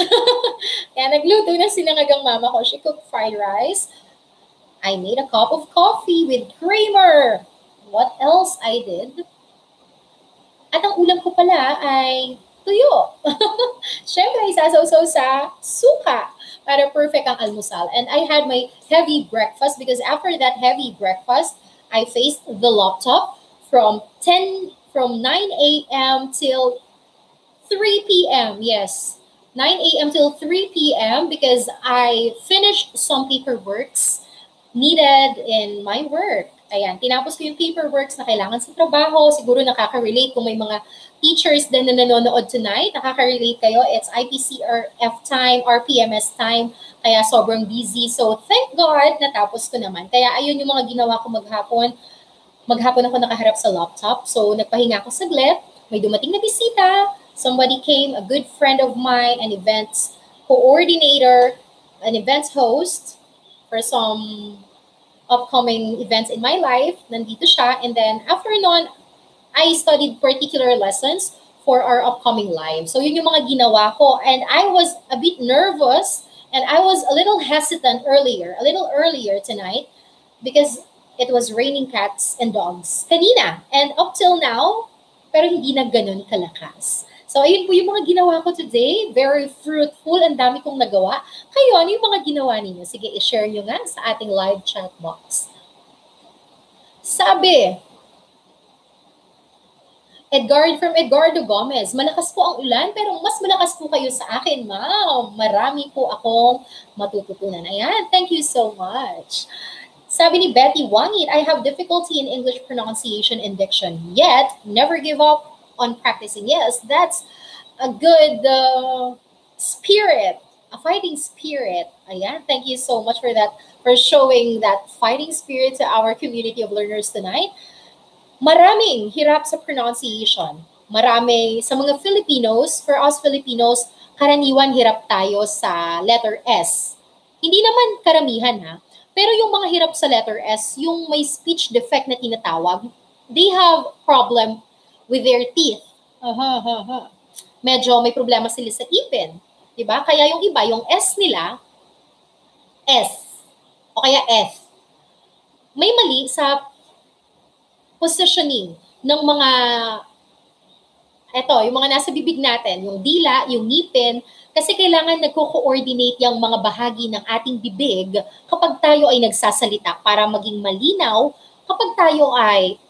Kaya nagluto na sinangagang mama ko. She cooked fried rice. I made a cup of coffee with creamer. What else I did? At ang ulam ko pala ay tuyo. Siyempre, isasaw-saw sa suka para perfect ang almusal. And I had my heavy breakfast because after that heavy breakfast, I faced the laptop from ten from nine a m till three p m Yes, nine a m till three p m because I finished some paperworks needed in my work. Ayan, tinapos ko yung paperworks na kailangan sa trabaho. Siguro nakaka-relate kung may mga teachers din na nanonood tonight. Nakaka-relate kayo. It's I P C R F time, R P M S time. Kaya sobrang busy. So, thank God, natapos ko naman. Kaya ayun yung mga ginawa ko maghapon. Maghapon ako nakaharap sa laptop. So, nagpahinga ako saglit. May dumating na bisita. Somebody came, a good friend of mine, an events coordinator, an events host for some upcoming events in my life. Nandito siya. And then after nun, I studied particular lessons for our upcoming live. So yun yung mga ginawa ko. And I was a bit nervous and I was a little hesitant earlier, a little earlier tonight because it was raining cats and dogs kanina. And up till now, pero hindi na ganun kalakas. So ayun po yung mga ginawa ko today. Very fruitful. Ang dami kong nagawa. Kayo, ano yung mga ginawa ninyo? Sige, i-share nyo nga sa ating live chat box. Sabi, Edgar from Edgardo Gomez, malakas po ang ulan pero mas malakas po kayo sa akin, ma'am. Marami po akong matututunan. Ayan, thank you so much. Sabi ni Betty Wangit, I have difficulty in English pronunciation and diction, yet never give up on practicing. Yes, that's a good uh, spirit, a fighting spirit. Ayan, thank you so much for that, for showing that fighting spirit to our community of learners tonight. Maraming hirap sa pronunciation. Maraming sa mga Filipinos, for us Filipinos, karaniwan hirap tayo sa letter S. Hindi naman karamihan ha, pero yung mga hirap sa letter S, yung may speech defect na tinatawag, they have problem with their teeth. Aha, aha, aha. Medyo may problema sila sa ipin. Diba? Kaya yung iba, yung S nila, S. O kaya F. May mali sa positioning ng mga, eto, yung mga nasa bibig natin, yung dila, yung ngipin, kasi kailangan nagko-coordinate yung mga bahagi ng ating bibig kapag tayo ay nagsasalita para maging malinaw kapag tayo ay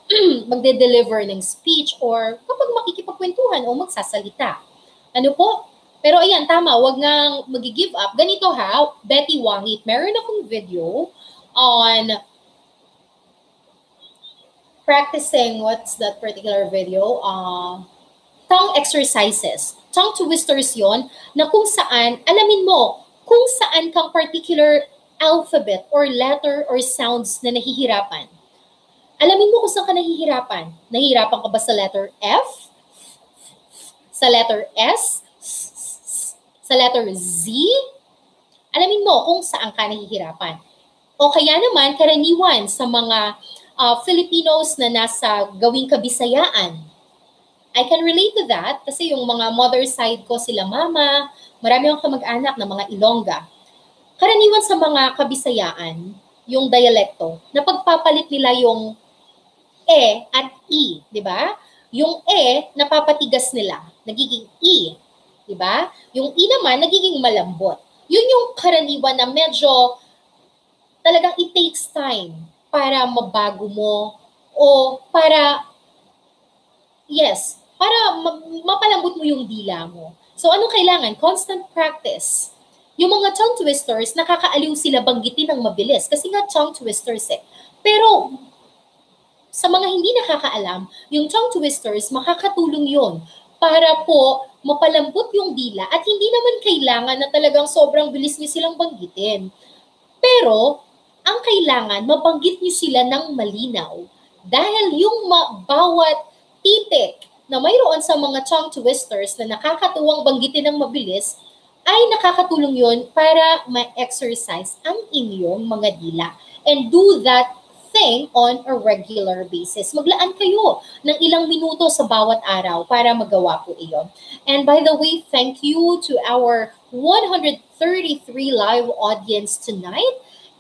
magde-deliver ng speech or kapag makikipagkwentuhan o magsasalita. Ano po? Pero ayan, tama, wag nang mag-give up. Ganito ha, Betty Wangit, meron akong video on practicing, what's that particular video? Uh, tongue exercises. Tongue twisters yon na kung saan, alamin mo, kung saan kang particular alphabet or letter or sounds na nahihirapan. Alamin mo kung saan ka nahihirapan. Nahihirapan ka ba sa letter F? Sa letter S? Sa letter Z? Alamin mo kung saan ka nahihirapan. O kaya naman, karaniwan sa mga uh, Filipinos na nasa gawing kabisayaan. I can relate to that kasi yung mga mother side ko, sila mama, marami akong kamag-anak na mga Ilongga. Karaniwan sa mga kabisayaan, yung dialekto, na pagpapalit nila yung E at I, di ba? Yung E, napapatigas nila, nagiging I, di ba? Yung I naman, nagiging malambot. Yun yung karaniwan na medyo talagang it takes time para mabago mo o para, yes, para mapalambot mo yung dila mo. So, ano kailangan? Constant practice. Yung mga tongue twisters, nakakaaliw sila banggitin ng mabilis kasi nga tongue twisters eh. Pero sa mga hindi nakakaalam, yung tongue twisters, makakatulong yon para po mapalambot yung dila at hindi naman kailangan na talagang sobrang bilis nyo silang banggitin. Pero ang kailangan, mabanggit nyo sila ng malinaw dahil yung bawat titik na mayroon sa mga tongue twisters na nakakatuwang banggitin ng mabilis, ay nakakatulong yun para ma-exercise ang inyong mga dila. And do that thing on a regular basis. Maglaan kayo ng ilang minuto sa bawat araw para magawa po iyon. And by the way, thank you to our one hundred thirty-three live audience tonight.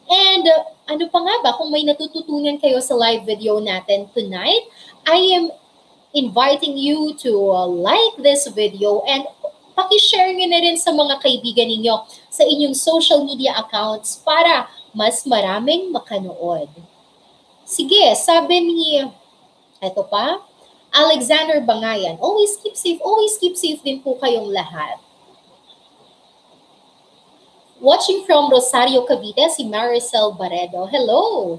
And uh, ano pa nga ba, kung may natututunan kayo sa live video natin tonight, I am inviting you to uh, like this video and paki-share nyo na rin sa mga kaibigan ninyo sa inyong social media accounts para mas maraming makanood. Sige, sabi ni, eto pa, Alexander Bangayan, always keep safe, always keep safe din po kayong lahat. Watching from Rosario, Cavite, si Maricel Barredo. Hello!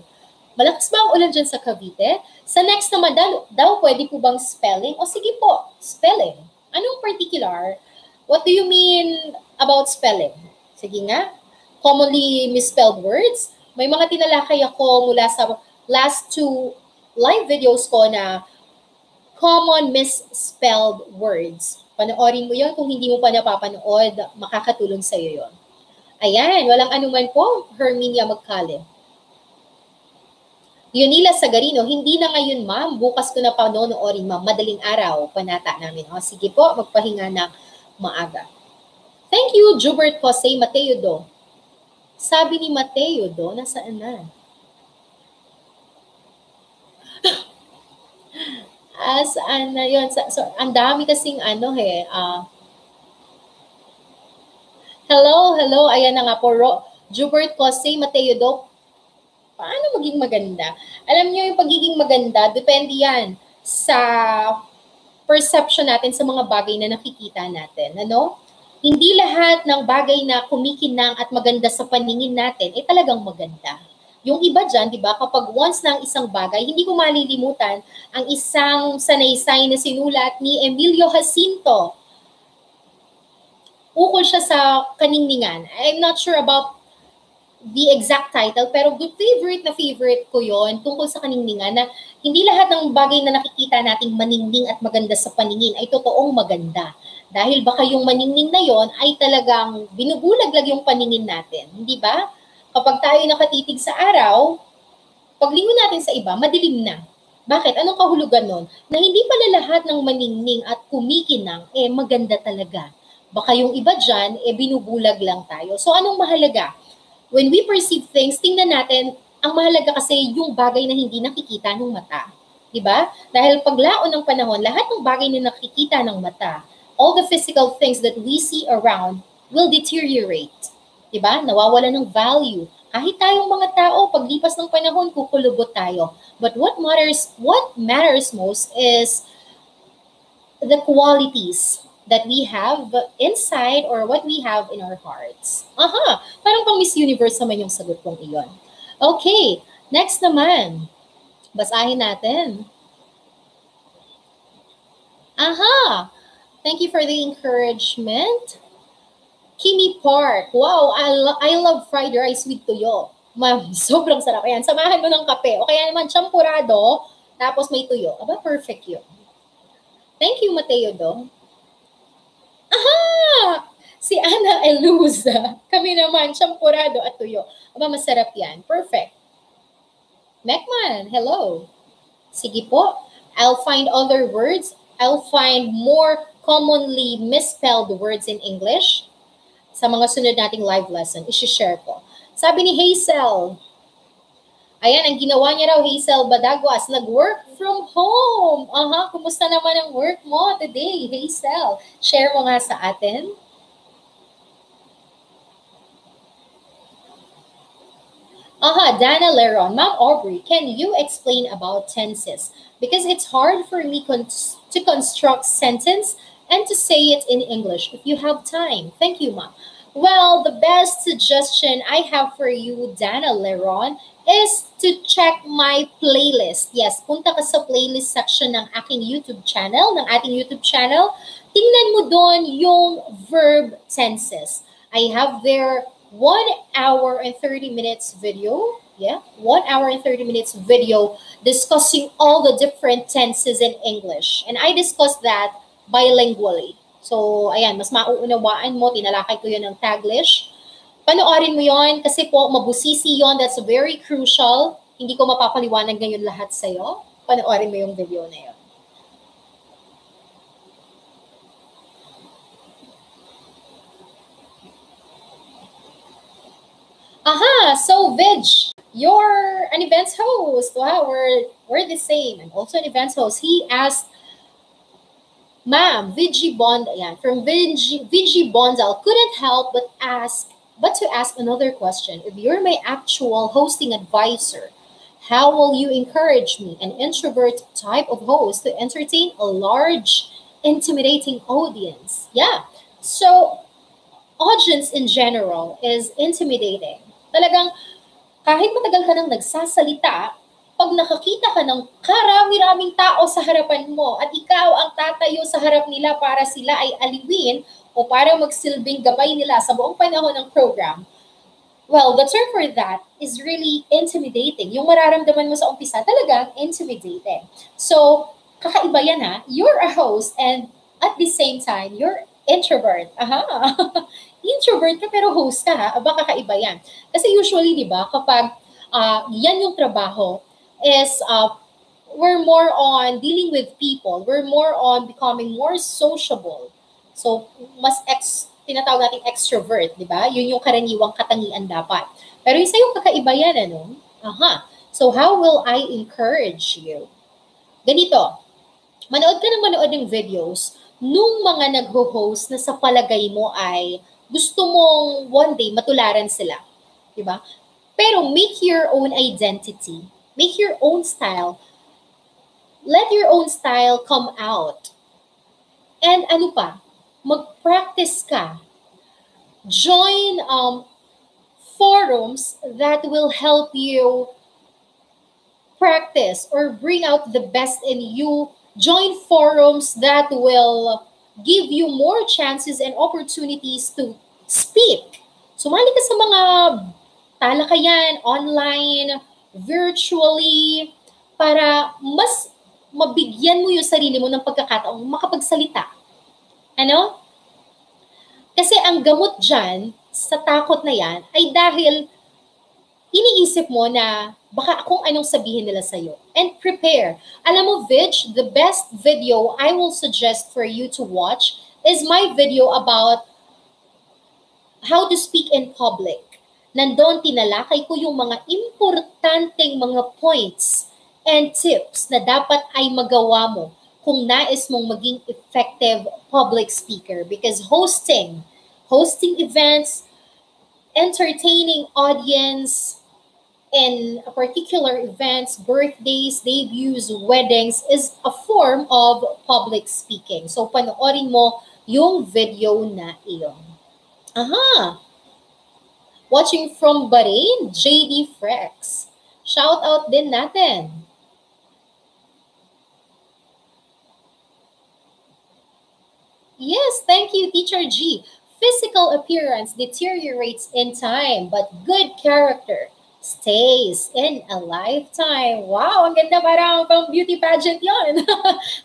Malakas ba ang ulan dyan sa Cavite? Sa next naman daw, pwede po bang spelling? O sige po, spelling. Anong particular? What do you mean about spelling? Sige nga. Commonly misspelled words. May mga tinalakay ako mula sa last two live videos ko na common misspelled words. Panoorin mo yun. Kung hindi mo pa napapanood, makakatulong sa'yo yun. Ayan, walang anuman po, Herminia Magkale. Yunila Sagarino, hindi na ngayon ma'am, bukas ko na panonoorin ma'am, madaling araw, panata namin. O sige po, magpahinga ng maaga. Thank you, Jubert Jose Mateo Do. Sabi ni Mateo Do, nasaan na? ah, saan na yun? Sa, so, ang dami kasing ano eh, ah, uh, Hello, hello. Ayan na nga po, Ro. Jubert Jose Mateo Do. Paano maging maganda? Alam niyo yung pagiging maganda, depende yan sa perception natin sa mga bagay na nakikita natin. Ano? Hindi lahat ng bagay na kumikinang at maganda sa paningin natin ay eh, talagang maganda. Yung iba dyan, di ba, kapag once ng isang bagay, hindi ko malilimutan ang isang sanaysay na sinulat ni Emilio Jacinto. Ukol siya sa Kaningningan. I'm not sure about the exact title, pero good favorite na favorite ko yon tungkol sa Kaningningan na hindi lahat ng bagay na nakikita nating maningning at maganda sa paningin ay totoong maganda. Dahil baka yung maningning na yon ay talagang binubulag-lag yung paningin natin. Hindi ba? Kapag tayo nakatitig sa araw, paglingon natin sa iba, madilim na. Bakit? Anong kahulugan nun? Na hindi pala lahat ng maningning at kumikinang eh maganda talaga. Baka yung iba dyan, eh binubulag lang tayo. So anong mahalaga? When we perceive things, tingnan natin, ang mahalaga kasi yung bagay na hindi nakikita ng mata. Diba? Dahil paglaon ng panahon, lahat ng bagay na nakikita ng mata, all the physical things that we see around will deteriorate. Diba? Nawawala ng value. Kahit tayong mga tao, paglipas ng panahon, kukulubot tayo. But what matters, what matters most is the qualities that we have inside or what we have in our hearts. Aha! Parang pang Miss Universe naman yung sagot kong iyon. Okay, next naman. Basahin natin. Aha! Thank you for the encouragement. Kimi Park. Wow, I, lo- I love fried rice with tuyo. Ma'am, sobrang sarap. Ayan, samahan mo ng kape. O kaya naman, champurado, tapos may tuyo. Aba, perfect yun. Thank you, Mateo Do. Aha! Si Ana Eluza. Kami naman, champurado at tuyo. Aba, masarap yan. Perfect. Mekman, hello. Sige po. I'll find other words. I'll find more commonly misspelled words in English. Sa mga sunod nating live lesson, isi-share ko. Sabi ni Hazel. Ayan, ang ginawa niya raw, Hazel Badaguas, nag-work from home. Aha, kumusta naman ang work mo today, Hazel? Share mo nga sa atin. Aha, Dana Leron. Ma'am Aubrey, can you explain about tenses? Because it's hard for me cons- to construct sentence and to say it in English if you have time. Thank you, ma'am. Well, the best suggestion I have for you, Dana Leron, is to check my playlist. Yes, punta ka sa playlist section ng aking YouTube channel, ng ating YouTube channel. Tingnan mo doon yung verb tenses. I have there one hour and thirty minutes video. Yeah, one hour and thirty minutes video discussing all the different tenses in English. And I discussed that bilingually. So, ayan, mas mauunawaan mo, tinalakay ko yun ng Taglish. Panoorin mo yon kasi po, mabusisi yon. That's very crucial. Hindi ko mapapaliwanag ngayon lahat sa'yo. Panoorin mo yung video na yun. Aha! So, Vij, you're an events host. Wow, we're, we're the same. I'm also an events host. He asked, Ma'am, Vijay Bond, ayan, from Vijay, Vijay Bondal, couldn't help but ask, but to ask another question. If you're my actual hosting advisor, how will you encourage me, an introvert type of host, to entertain a large, intimidating audience? Yeah. So, audience in general is intimidating. Talagang, kahit matagal ka nang nagsasalita, pag nakakita ka ng karami-raming tao sa harapan mo at ikaw ang tatayo sa harap nila para sila ay aliwin o para magsilbing gabay nila sa buong panahon ng program, well, the term for that is really intimidating. Yung mararamdaman mo sa umpisa talagang intimidating. So, kakaiba yan ha. You're a host and at the same time, you're introvert. Aha. Introvert ka pero host ka ha. Aba, kakaiba yan. Kasi usually, di ba, kapag uh, yan yung trabaho, is uh, we're more on dealing with people. We're more on becoming more sociable. So, mas ex, tinatawag natin extrovert, di ba? Yun yung karaniwang katangian dapat. Pero yung sa'yo kakaiba yan, ano? Aha. So, how will I encourage you? Ganito, manood ka ng manood ng videos nung mga nagho-host na sa palagay mo ay gusto mong one day matularan sila, di ba? Pero make your own identity. Make your own style. Let your own style come out. And ano pa? Mag-practice ka. Join um, forums that will help you practice or bring out the best in you. Join forums that will give you more chances and opportunities to speak. Sumali ka sa mga talakayan, online, virtually, para mas mabigyan mo yung sarili mo ng pagkakataong makapagsalita. Ano? Kasi ang gamot dyan, sa takot na yan, ay dahil iniisip mo na baka kung anong sabihin nila sa'yo. And prepare. Alam mo, Vich, the best video I will suggest for you to watch is my video about how to speak in public. Nandon tinalakay ko yung mga importanteng mga points and tips na dapat ay magawa mo kung nais mong maging effective public speaker. Because hosting, hosting events, entertaining audience in particular events, birthdays, debuts, weddings is a form of public speaking. So panoorin mo yung video na iyon. Aha! Watching from Bahrain, J D Frex. Shout out din natin. Yes, thank you, Teacher G. Physical appearance deteriorates in time, but good character stays in a lifetime. Wow, ang ganda, parang pang beauty pageant yon.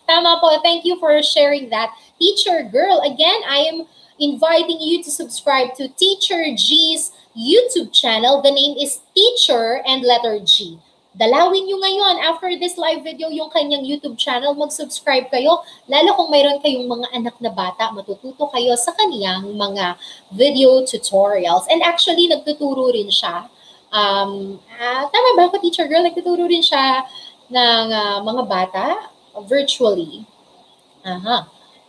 Tama po, thank you for sharing that. Teacher Girl, again, I am inviting you to subscribe to Teacher G's YouTube channel. The name is Teacher and letter G. Dalawin nyo ngayon after this live video yung kanyang YouTube channel. Mag-subscribe kayo. Lalo kung mayroon kayong mga anak na bata, matututo kayo sa kaniyang mga video tutorials. And actually, nagtuturo rin siya. Um, uh, tama ba ako, Teacher Girl? Nagtuturo rin siya ng uh, mga bata virtually. Aha. Uh-huh.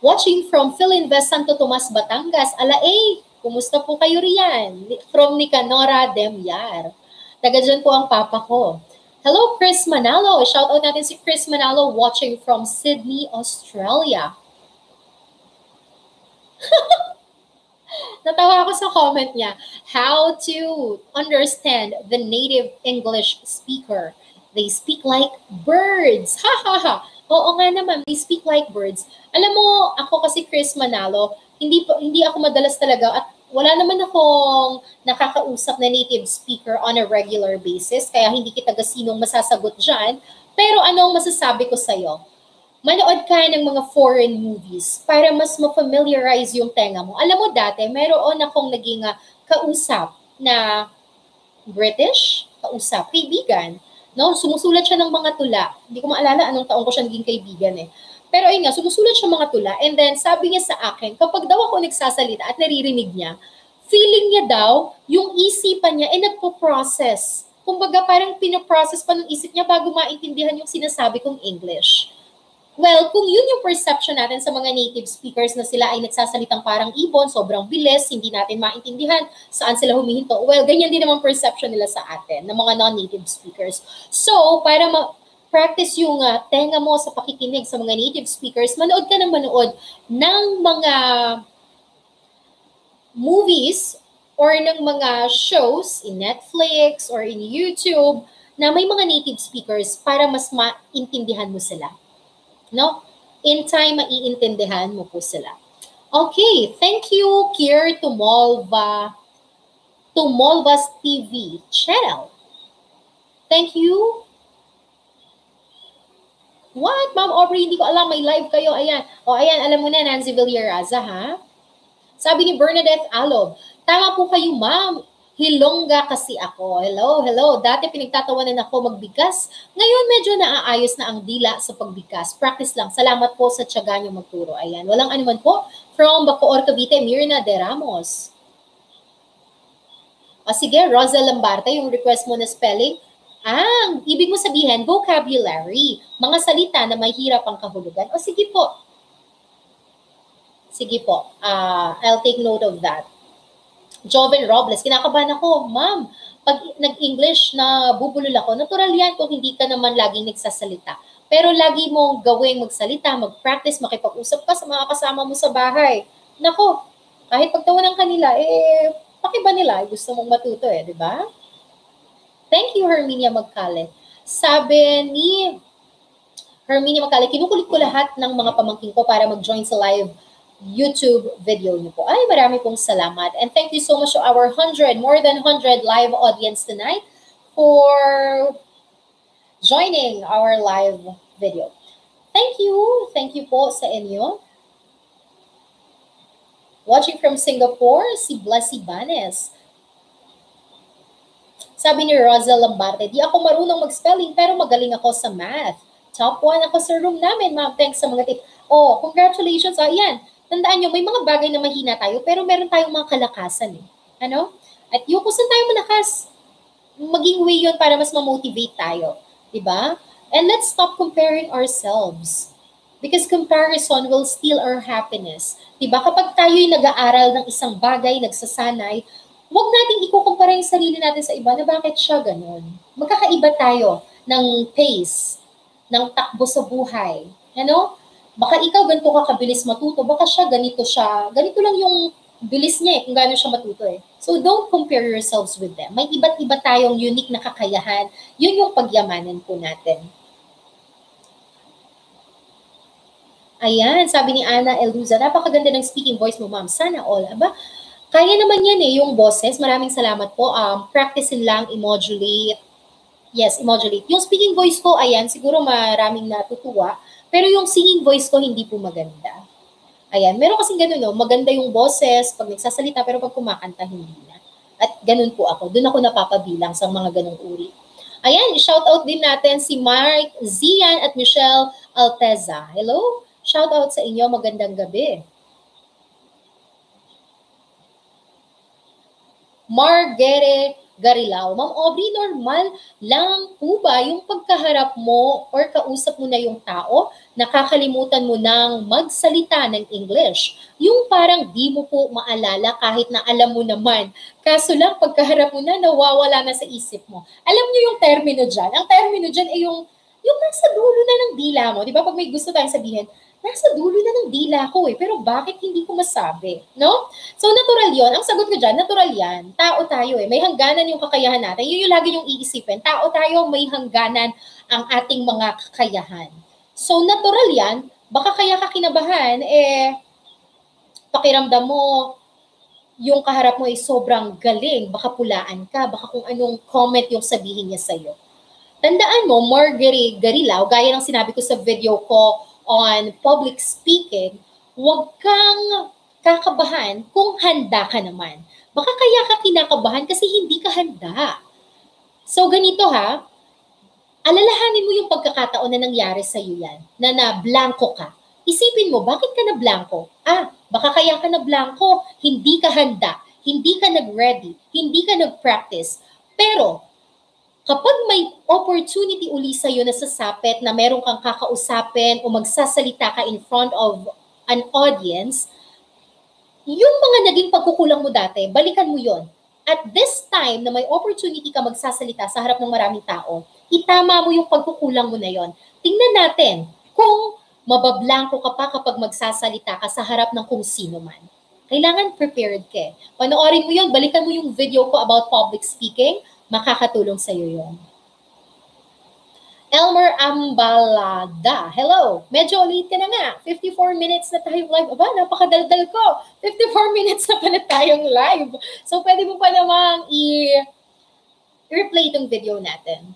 Watching from Philinvest, Santo Tomas, Batangas. Ala, eh, kumusta po kayo riyan? From Nicanora Demyar. Taga dyan po ang papa ko. Hello, Chris Manalo. Shout out natin si Chris Manalo watching from Sydney, Australia. Natawa ako sa comment niya. How to understand the native English speaker. They speak like birds. Ha ha ha. Oo nga naman, they speak like birds. Alam mo, ako kasi Chris Manalo, hindi po, hindi ako madalas talaga at wala naman akong nakakausap na native speaker on a regular basis, kaya hindi kita gasinong masasagot dyan. Pero ano ang masasabi ko sa'yo? Manood ka ng mga foreign movies para mas ma-familiarize yung tenga mo. Alam mo dati, meron akong naging kausap na British, kausap, kaibigan. No, sumusulat siya ng mga tula. Hindi ko maalala anong taong ko siya naging kaibigan eh. Pero ayun nga, sumusulat siya mga tula. And then sabi niya sa akin, kapag daw ako nagsasalita at naririnig niya, feeling niya daw, yung isipan niya ay nagpo-process. Kumbaga parang pinaprocess pa ng isip niya bago maintindihan yung sinasabi kong English. Well, kung yun yung perception natin sa mga native speakers na sila ay nagsasalitang parang ibon, sobrang bilis, hindi natin maintindihan saan sila humihinto. Well, ganyan din naman perception nila sa atin, ng mga non-native speakers. So, para ma-practice yung uh, tenga mo sa pakikinig sa mga native speakers, manood ka ng manood ng mga movies or ng mga shows in Netflix or in YouTube na may mga native speakers para mas maintindihan mo sila. No? In time, maiintindihan mo po sila. Okay, thank you, Kier Tumolva, Tumolva's T V channel. Thank you. What? Ma'am Aubrey, hindi ko alam, may live kayo. Ayan. O, ayan, alam mo na, Nancy Villaraza, ha? Sabi ni Bernadette Alob, tama po kayo, ma'am. Hilongga kasi ako. Hello, hello. Dati pinagtatawanan ako magbigas. Ngayon, medyo naaayos na ang dila sa pagbigas. Practice lang. Salamat po sa tiyaga niyo magturo. Ayan. Walang anuman po. From Bacoor, Cavite, Mirna De Ramos. O, sige, Rosa Lambarta, yung request mo na spelling. Ah, ibig mo sabihin, vocabulary. Mga salita na may hirap ang kahulugan. O sige po. Sige po. Uh, I'll take note of that. Joven Robles, kinakabahan ako. Ma'am, pag nag-English na bubulol ako, natural yan kung hindi ka naman laging nagsasalita. Pero lagi mong gawing magsalita, mag-practice, makipag-usap ka sa mga kasama mo sa bahay. Nako, kahit pagtawanan kanila, eh, pakiba nila. Gusto mong matuto eh, di ba? Thank you, Herminia Magkale. Sabi ni Herminia Magkale, kinukulit ko lahat ng mga pamangkin ko para mag-join sa live YouTube video niyo po. Ay, marami pong salamat. And thank you so much to our one hundred, more than one hundred live audience tonight for joining our live video. Thank you. Thank you po sa inyo. Watching from Singapore, si Blessy Banes. Sabi ni Rosa Lambarte, di ako marunong mag-spelling pero magaling ako sa math. Top one ako sa room namin, ma'am. Thanks sa mga tip. Oh, congratulations. Ah, yan. Tandaan nyo, may mga bagay na mahina tayo pero meron tayong mga kalakasan. Eh. Ano? At yung kung saan tayo malakas, maging way yun para mas ma-motivate tayo. Diba? And let's stop comparing ourselves. Because comparison will steal our happiness. Diba? Kapag tayo'y nag-aaral ng isang bagay, nagsasanay, huwag nating ikukumpara yung sarili natin sa iba na bakit siya ganun. Magkakaiba tayo ng pace, ng takbo sa buhay. Ano? Baka ikaw ganito ka kabilis matuto, baka siya ganito siya. Ganito lang yung bilis niya eh, kung gano'n siya matuto eh. So don't compare yourselves with them. May iba't iba tayong unique na kakayahan. Yun yung pagyamanan po natin. Ayan, sabi ni Ana Eluza, napakaganda ng speaking voice mo, ma'am. Sana all. Aba, kaya naman yan eh, yung boses. Maraming salamat po. Um, practice lang, imodulate. Yes, imodulate. Yung speaking voice ko, ayan, siguro maraming natutuwa. Pero yung singing voice ko, hindi po maganda. Ayan, meron kasing ganun, no? Maganda yung boses, pag nagsasalita, pero pag kumakanta, hindi na. At ganun po ako. Doon ako napapabilang sa mga ganung uri. Ayan, shoutout din natin si Mark Zian at Michelle Alteza. Hello? Shoutout sa inyo. Magandang gabi. Margere Garilao. Ma'am Aubrey, normal lang po ba yung pagkaharap mo or kausap mo na yung tao, nakakalimutan mo nang magsalita ng English? Yung parang di mo po maalala kahit na alam mo naman. Kaso lang, pagkaharap mo na, nawawala na sa isip mo. Alam niyo yung termino dyan? Ang termino dyan ay yung, yung nasa dulo na ng dila mo. Di ba? Pag may gusto tayong sabihin, nasa dulo na ng dila ko eh, pero bakit hindi ko masabi, no? So natural yon. Ang sagot ko dyan, natural yan. Tao tayo eh, may hangganan yung kakayahan natin. Yun yung lagi yung iisipin. Tao tayo, may hangganan ang ating mga kakayahan. So natural yan, baka kaya ka kinabahan, eh, pakiramdam mo, yung kaharap mo ay sobrang galing, baka pulaan ka, baka kung anong comment yung sabihin niya sa'yo. Tandaan mo, Marguerite Garilao, gaya ng sinabi ko sa video ko, on public speaking, huwag kang kakabahan kung handa ka naman. Baka kaya ka kinakabahan kasi hindi ka handa. So ganito ha, alalahanin mo yung pagkakataon na nangyari sa'yo yan, na na-blanko ka. Isipin mo, bakit ka na-blanko? Ah, baka kaya ka na-blanko, hindi ka handa, hindi ka nag-ready, hindi ka nag-practice. Pero, kapag may opportunity uli sa'yo na sasapit na meron kang kakausapin o magsasalita ka in front of an audience, yung mga naging pagkukulang mo dati, balikan mo yon. At this time na may opportunity ka magsasalita sa harap ng maraming tao, itama mo yung pagkukulang mo na yon. Tingnan natin kung mabablangko ka pa kapag magsasalita ka sa harap ng kung sino man. Kailangan prepared ka. Panoorin mo yon, balikan mo yung video ko about public speaking, makakatulong sa'yo yun. Elmer Ambalada. Hello. Medyo ulitin na nga. fifty-four minutes na tayong live. Aba, napakadaldal ko. fifty-four minutes na pala tayong live. So, pwede mo pa namang i-replay itong video natin.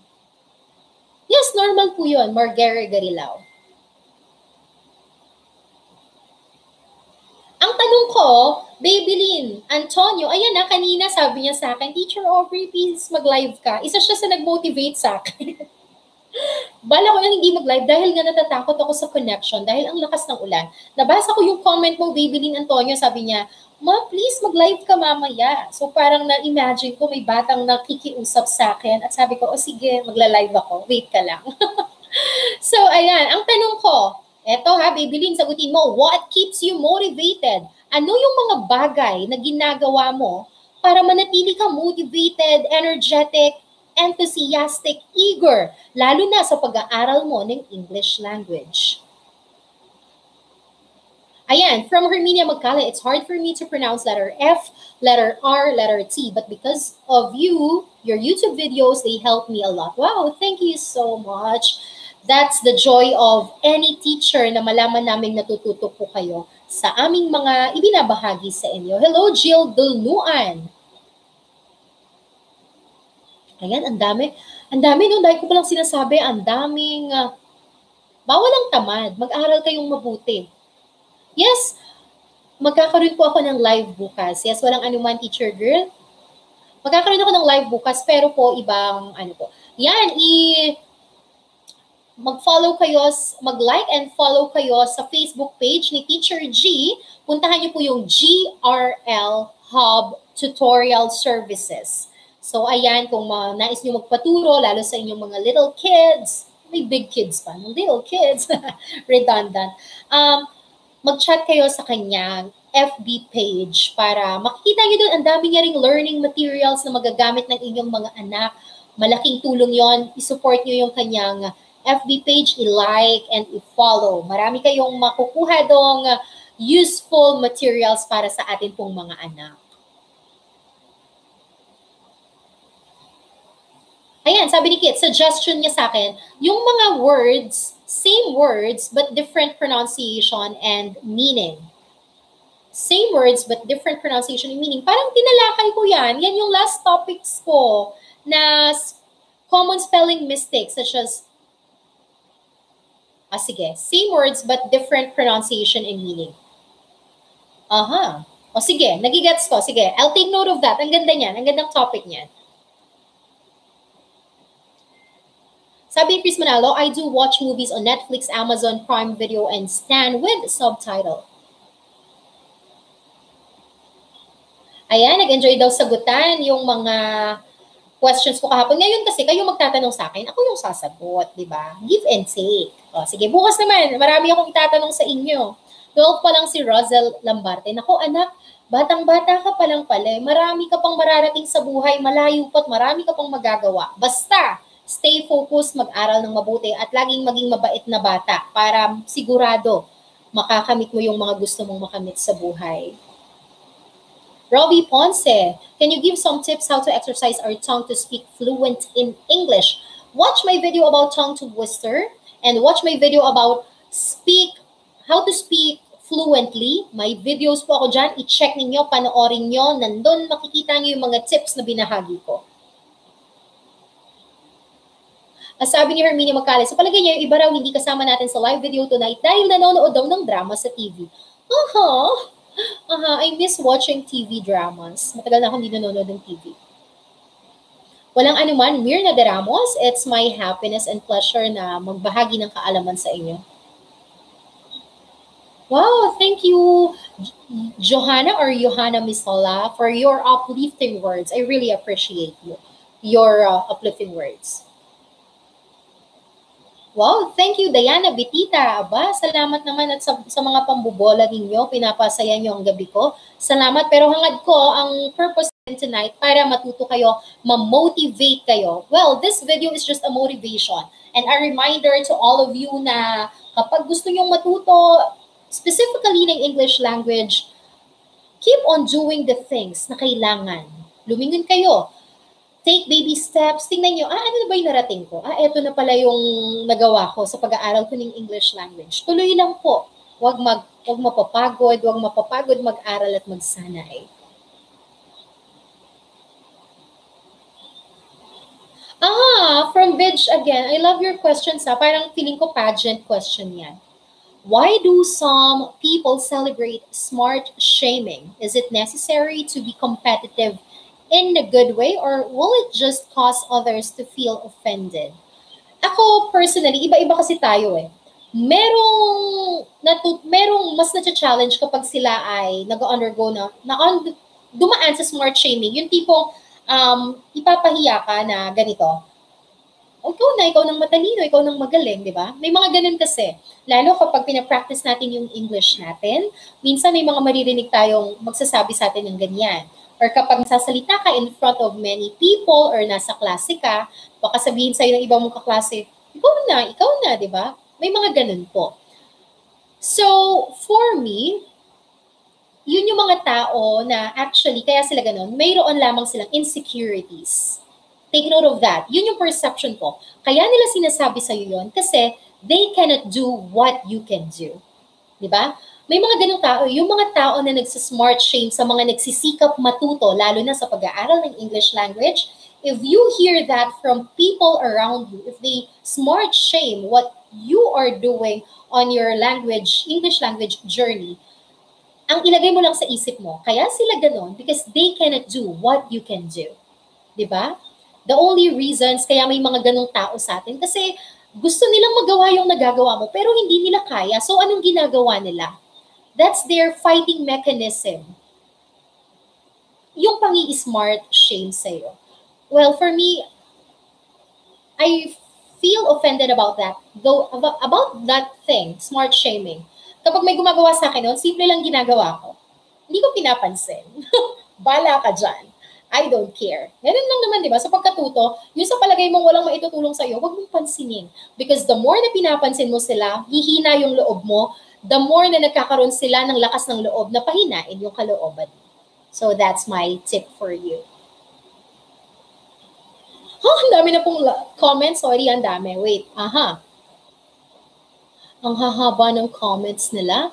Yes, normal po yun. Margeri Garilao. Ang tanong ko, Babylin, Antonio, ayan na, kanina sabi niya sa akin, Teacher Aubrey, please mag-live ka. Isa siya sa nag-motivate sa akin. Bala ko yung hindi mag-live dahil nga natatakot ako sa connection dahil ang lakas ng ulan. Nabasa ko yung comment mo, Babylin Antonio, sabi niya, Ma, please mag-live ka mamaya. So parang na-imagine ko may batang nakikiusap sa akin at sabi ko, o sige, magla-live ako. Wait ka lang. So ayan, ang tanong ko, eto ha, Babylin, sagutin mo, what keeps you motivated? Ano yung mga bagay na ginagawa mo para manatili ka motivated, energetic, enthusiastic, eager, lalo na sa pag-aaral mo ng English language? Ayan, from Herminia Magcala, it's hard for me to pronounce letter F, letter R, letter T, but because of you, your YouTube videos, they help me a lot. Wow, thank you so much. That's the joy of any teacher na malaman namin natututo po kayo sa aming mga ibinabahagi sa inyo. Hello, Jill Dulnuan. Ayan, ang dami. Ang dami, no? Dahil ko palang sinasabi, ang daming... Uh, bawal ang tamad. Mag-aral kayong mabuti. Yes, magkakaroon po ako ng live bukas. Yes, walang anuman, teacher girl. Magkakaroon ako ng live bukas, pero po ibang ano po. Yan, i... mag-follow kayo, mag-like and follow kayo sa Facebook page ni Teacher G. Puntahan niyo po yung G R L Hub Tutorial Services. So, ayan, kung uh, nais niyo magpaturo, lalo sa inyong mga little kids, may big kids pa, little kids, redundant, um, mag-chat kayo sa kanyang F B page para makikita niyo doon, ang dami niya ring learning materials na magagamit ng inyong mga anak. Malaking tulong yon. I-support niyo yung kanyang F B page, i-like and i-follow. Marami kayong makukuha dong useful materials para sa atin pong mga anak. Ayan, sabi ni Kit, suggestion niya sa akin, yung mga words, same words but different pronunciation and meaning. Same words but different pronunciation and meaning. Parang tinalakay ko yan. Yan yung last topics ko na common spelling mistakes such as Ah, sige. Same words but different pronunciation and meaning. Aha. O sige, nagigets ko. Sige, I'll take note of that. Ang ganda niyan. Ang gandang topic niyan. Sabi ni Chris Manalo, I do watch movies on Netflix, Amazon Prime Video, and Stan with subtitle. Ayan, nag-enjoy daw sagutan yung mga questions ko kahapon. Ngayon kasi kayo magtatanong sa akin, ako yung sasagot, di ba? Give and take. O, sige, bukas naman, marami akong itatanong sa inyo. twelve pa lang si Rosel Lambarte. Nako anak, batang-bata ka pa lang pala. Marami ka pang mararating sa buhay, malayo pa't marami ka pang magagawa. Basta, stay focused, mag-aral ng mabuti at laging maging mabait na bata para sigurado makakamit mo yung mga gusto mong makamit sa buhay. Robbie Ponce, can you give some tips how to exercise our tongue to speak fluent in English? Watch my video about tongue twister and watch my video about speak, how to speak fluently. My videos po ako dyan, i-check ninyo, panoorin nyo, nandun makikita nyo yung mga tips na binahagi ko. As sabi ni Herminia Macale, sa palagay niya, yung iba raw hindi kasama natin sa live video tonight dahil nanonood daw ng drama sa T V. Uh-huh. Uh-huh, I miss watching T V dramas. Matagal na akong hindi nanonood ng T V. Walang anuman, Mirna de Ramos, it's my happiness and pleasure na magbahagi ng kaalaman sa inyo. Wow, thank you, Johanna or Johanna Misola, for your uplifting words. I really appreciate you, your uh, uplifting words. Wow, thank you, Diana Bitita. Aba, salamat naman at sa, sa mga pambubola ninyo. Pinapasaya nyo ang gabi ko. Salamat. Pero hangad ko, ang purpose tonight, para matuto kayo, ma-motivate kayo. Well, this video is just a motivation. And a reminder to all of you na kapag gusto nyong matuto, specifically ng English language, keep on doing the things na kailangan. Lumingon kayo. take baby steps. Tingnan nyo, ah, ano ba yung narating ko? Ah, eto na pala yung nagawa ko sa pag-aaral ko ng English language. Tuloy lang po. Huwag mag, huwag mapapagod, huwag mapapagod mag-aral at magsanay. Ah, from Vij again. I love your questions. Ha? Parang feeling ko pageant question yan. Why do some people celebrate smart shaming? Is it necessary to be competitive in a good way, or will it just cause others to feel offended? Ako, personally, iba-iba kasi tayo eh. Merong, natut merong mas na-challenge kapag sila ay nag-undergo na, na on, dumaan sa smart shaming. Yung tipong um, ipapahiya ka na ganito. Ikaw na, ikaw ng matalino, ikaw ng magaling, di ba? May mga ganun kasi. Lalo kapag pinapractice natin yung English natin, minsan may mga maririnig tayong magsasabi sa atin ng ganyan. Or kapag sasalita ka in front of many people or nasa klase ka, baka sabihin sa'yo ng iba mong kaklase, ikaw na, ikaw na, di ba? May mga ganun po. So, for me, yun yung mga tao na actually, kaya sila ganun, mayroon lamang silang insecurities. Take note of that. Yun yung perception ko. Kaya nila sinasabi sa'yo yun kasi they cannot do what you can do. Di ba? May mga ganung tao, yung mga tao na nagsasmart shame sa mga nagsisikap matuto, lalo na sa pag-aaral ng English language, if you hear that from people around you, if they smart shame what you are doing on your language, English language journey, ang ilagay mo lang sa isip mo, kaya sila ganun because they cannot do what you can do. Diba? The only reasons kaya may mga ganung tao sa atin, kasi gusto nilang magawa yung nagagawa mo, pero hindi nila kaya. So anong ginagawa nila? That's their fighting mechanism. Yung pangi-smart shame sa'yo. Well, for me, I feel offended about that. Though, about that thing, smart shaming. Kapag may gumagawa sa akin noon, simple lang ginagawa ko. Hindi ko pinapansin. Bala ka dyan. I don't care. Ganun lang naman, di ba? Sa pagkatuto, yung sa palagay mong walang maitutulong sa'yo, huwag mong pansinin. Because the more na pinapansin mo sila, hihina yung loob mo, the more na nagkakaroon sila ng lakas ng loob na pahinain yung kalooban. So that's my tip for you. Oh, ang dami na pong comments. Sorry, ang dami. Wait, aha. Ang hahaba ng comments nila.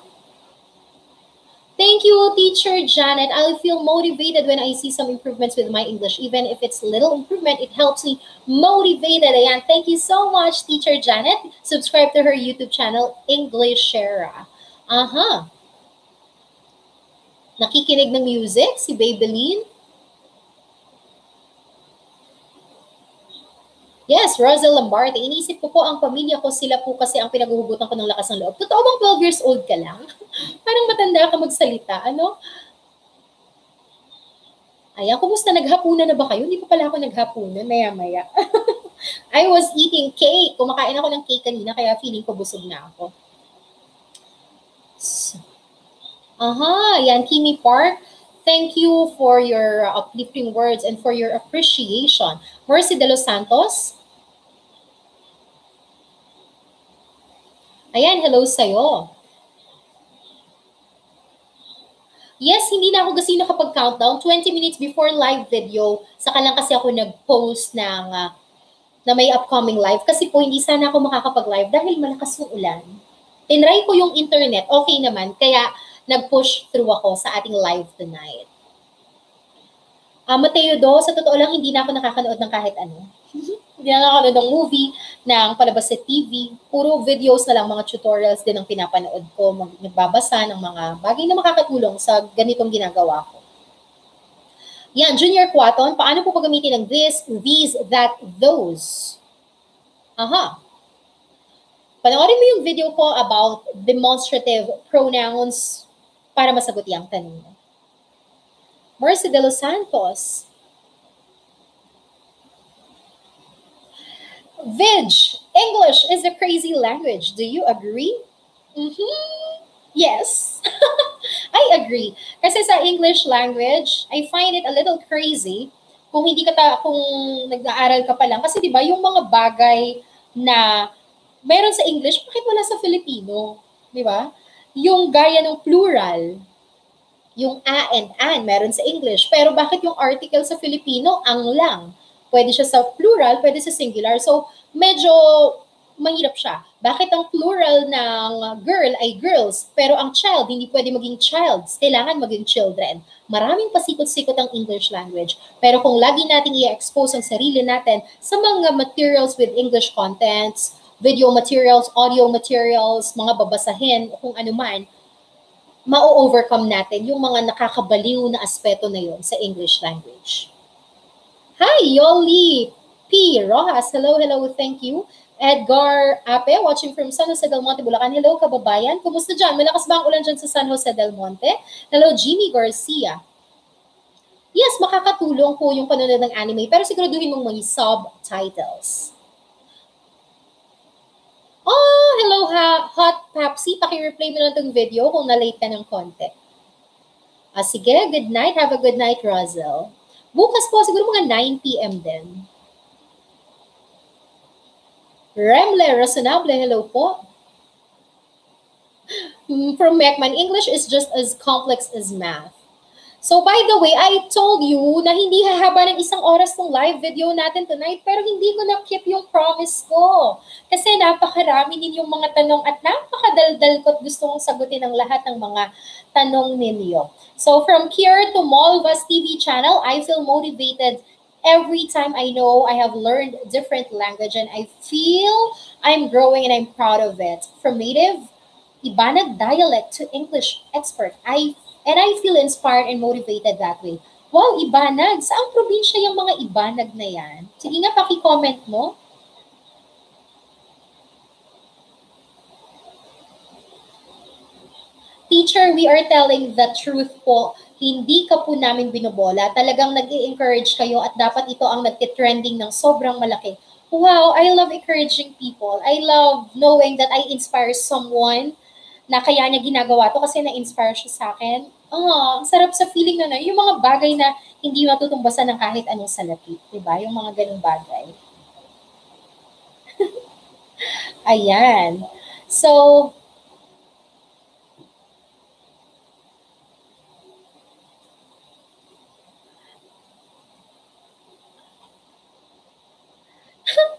Thank you, Teacher Janet. I'll feel motivated when I see some improvements with my English. Even if it's little improvement, it helps me motivated. Ayan, thank you so much, Teacher Janet. Subscribe to her YouTube channel, Englishera. Aha. Uh-huh. Nakikinig ng music, si Babeline. Yes, Rosal Lombardi. Inisip ko po ang pamilya ko, sila po kasi ang pinaghuhugutan ko ng lakas ng loob. Totoo bang twelve years old ka lang? Parang matanda ka magsalita, ano? Ayan, kumusta? Naghapunan na ba kayo? Hindi pa pala ako naghapunan, maya-maya. I was eating cake. Kumakain ako ng cake kanina, kaya feeling ko busog na ako. So, aha, yan, Kimi Park. Thank you for your uplifting words and for your appreciation. Mercy de los Santos. Ayan, hello sa'yo. Yes, hindi na ako kasi nakapag-countdown. twenty minutes before live video, saka lang kasi ako nag-post ng, uh, na may upcoming live. Kasi po, hindi sana ako makakapag-live dahil malakas yung ulan. Tinry ko yung internet, okay naman. Kaya nag-push through ako sa ating live tonight. Uh, Mateo Do, sa totoo lang, hindi na ako nakakanood ng kahit ano. Hindi na ako ng movie, ng palabas sa T V. Puro videos na lang, mga tutorials din ang pinapanood ko. Mag nagbabasa ng mga bagay na makakatulong sa ganitong ginagawa ko. Yan, Junior Quaton, paano po paggamitin ng this, these, that, those? Aha. Panoorin mo yung video ko about demonstrative pronouns para masagot yung tanong mo. Mercy de los Santos. Vij, English is a crazy language. Do you agree? Mm-hmm. Yes. I agree. Kasi sa English language, I find it a little crazy kung hindi ka ta, kung nag-aaral ka pa lang. Kasi di ba yung mga bagay na meron sa English, bakit wala sa Filipino? Di ba? Yung gaya ng plural, yung a and an, meron sa English. Pero bakit yung article sa Filipino, ang lang? Pwede siya sa plural, pwede sa singular. So, medyo mahirap siya. Bakit ang plural ng girl ay girls, pero ang child, hindi pwede maging childs, kailangan maging children. Maraming pasikot-sikot ang English language. Pero kung lagi natin i-expose ang sarili natin sa mga materials with English contents, video materials, audio materials, mga babasahin, kung ano man, ma-overcome natin yung mga nakakabaliw na aspeto na yun sa English language. Hi, Yoli P. Rojas. Hello, hello, thank you. Edgar Ape, watching from San Jose Del Monte, Bulacan. Hello, kababayan. Kumusta dyan? Malakas ba ang ulan dyan sa San Jose Del Monte? Hello, Jimmy Garcia. Yes, makakatulong po yung panonood ng anime, pero siguraduhin mong may subtitles. Oh, hello ha, Hot Papsi. Paki-replay mo lang itong video kung na-late ka ng konti. Ah, sige, good night. Have a good night, Rosel. Bukas po, siguro mga nine p m din. Remle Resonable, hello po. From Mekman, English is just as complex as math. So by the way, I told you na hindi hahaba ng isang oras ng live video natin tonight, pero hindi ko na-keep yung promise ko. Kasi napakarami ninyong mga tanong at napakadaldal ko at gusto kong sagutin ang lahat ng mga tanong ninyo. So from here to Molva's T V channel, I feel motivated every time I know I have learned different language and I feel I'm growing and I'm proud of it. From native Ibanag dialect to English expert, I And I feel inspired and motivated that way. Wow, Ibanag! Saang probinsya yung mga Ibanag na yan? Sige nga, paki-comment mo. Teacher, we are telling the truth po. Hindi ka po namin binobola. Talagang nag-i-encourage kayo at dapat ito ang nagtitrending ng sobrang malaki. Wow, I love encouraging people. I love knowing that I inspire someone na kaya niya ginagawa to kasi na-inspire siya sa akin. Oh, ang sarap sa feeling na na. Yung mga bagay na hindi matutumbasan ng kahit anong salapi. Diba? Yung mga ganung bagay. Ayan. So,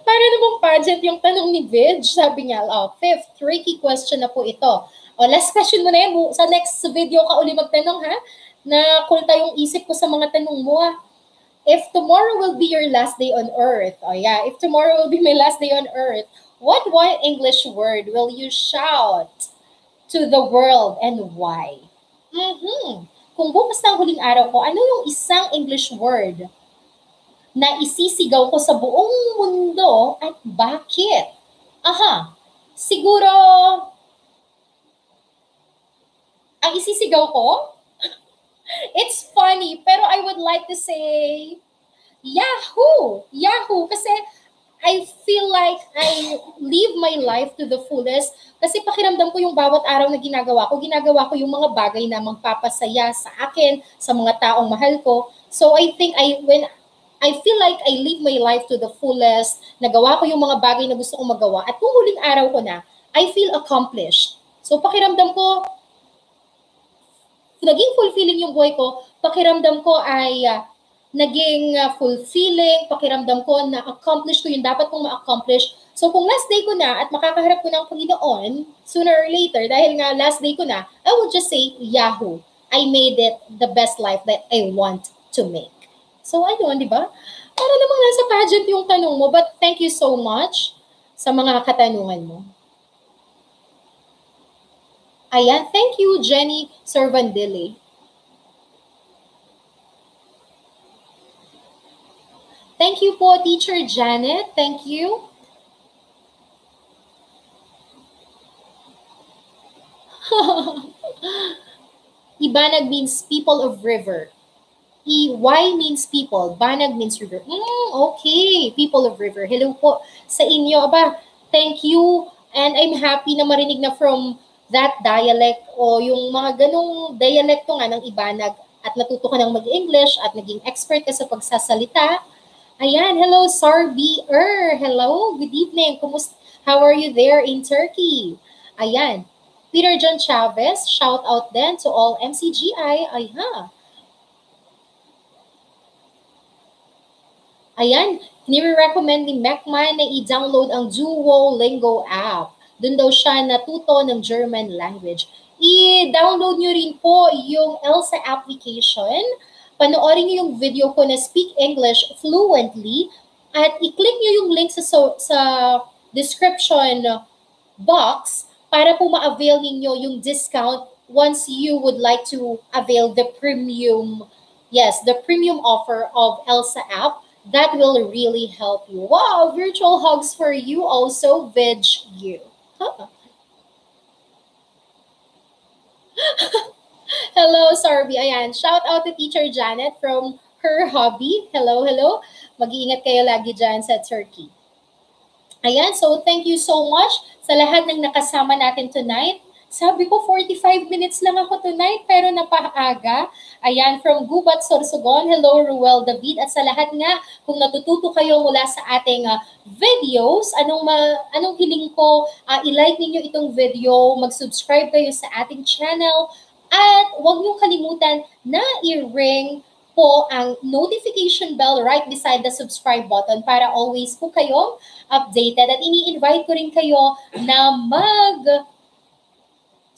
para namang pageant yung tanong ni Vidge. Sabi niya, oh, fifth, tricky question na po ito. O, last question mo na yan. Sa next video ka uli magtanong, ha? Nakulta yung isip ko sa mga tanong mo, ha? If tomorrow will be your last day on earth, oh yeah, if tomorrow will be my last day on earth, what one English word will you shout to the world and why? Mm-hmm. Kung bukas ng huling araw ko, ano yung isang English word na isisigaw ko sa buong mundo at bakit? Aha, siguro ang isisigaw ko? It's funny, pero I would like to say, Yahoo! Yahoo! Kasi I feel like I live my life to the fullest kasi pakiramdam ko yung bawat araw na ginagawa ko, ginagawa ko yung mga bagay na magpapasaya sa akin, sa mga taong mahal ko. So I think I, when I feel like I live my life to the fullest. Nagawa ko yung mga bagay na gusto kong magawa. At kung huling araw ko na, I feel accomplished. So pakiramdam ko, naging fulfilling yung buhay ko. Pakiramdam ko ay uh, naging uh, fulfilling. Pakiramdam ko na accomplished ko yung dapat kong ma-accomplish. So kung last day ko na at makakaharap ko ng Panginoon, sooner or later, dahil nga last day ko na, I will just say, Yahoo! I made it the best life that I want to make. So, ayun, di ba? Para namang nasa pageant yung tanong mo, but thank you so much sa mga katanungan mo. Ayan, thank you, Jenny Servandili. Thank you po, Teacher Janet. Thank you. Ibanag means people of river. Y means people. Banag means river. Mm, okay. People of river. Hello po sa inyo. Aba, thank you. And I'm happy na marinig na from that dialect o yung mga ganong dialekto nga ng Ibanag at natuto ka ng mag-English at naging expert ka sa pagsasalita. Ayan. Hello, Sarbi Er. Hello. Good evening. Kumusta? How are you there in Turkey? Ayan. Peter John Chavez. Shout out then to all M C G I. Ayan. Ayan, nire-recommend ni Mekman na i-download ang Duolingo app. Doon daw siya natuto ng German language. I-download nyo rin po yung Elsa application. Panoorin nyo yung video ko na Speak English Fluently. At i-click nyo yung link sa, so, sa description box para po ma-avail ninyo yung discount once you would like to avail the premium, yes, the premium offer of Elsa app. That will really help you. Wow, virtual hugs for you also, veg you. Huh. Hello, Sarby. Ayan, shout out to Teacher Janet from her hobby. Hello, hello. Mag-iingat kayo lagi dyan sa Turkey. Ayan, so thank you so much sa lahat ng nakasama natin tonight. Sabi ko, forty-five minutes lang ako tonight, pero napaaga. Ayan, from Gubat, Sorsogon. Hello, Ruel David. At sa lahat nga, kung natututo kayo mula sa ating uh, videos, anong, ma anong hiling ko, uh, i-like ninyo itong video, mag-subscribe kayo sa ating channel, at huwag niyong kalimutan na i-ring po ang notification bell right beside the subscribe button para always po kayong updated. At ini-invite ko rin kayo na mag-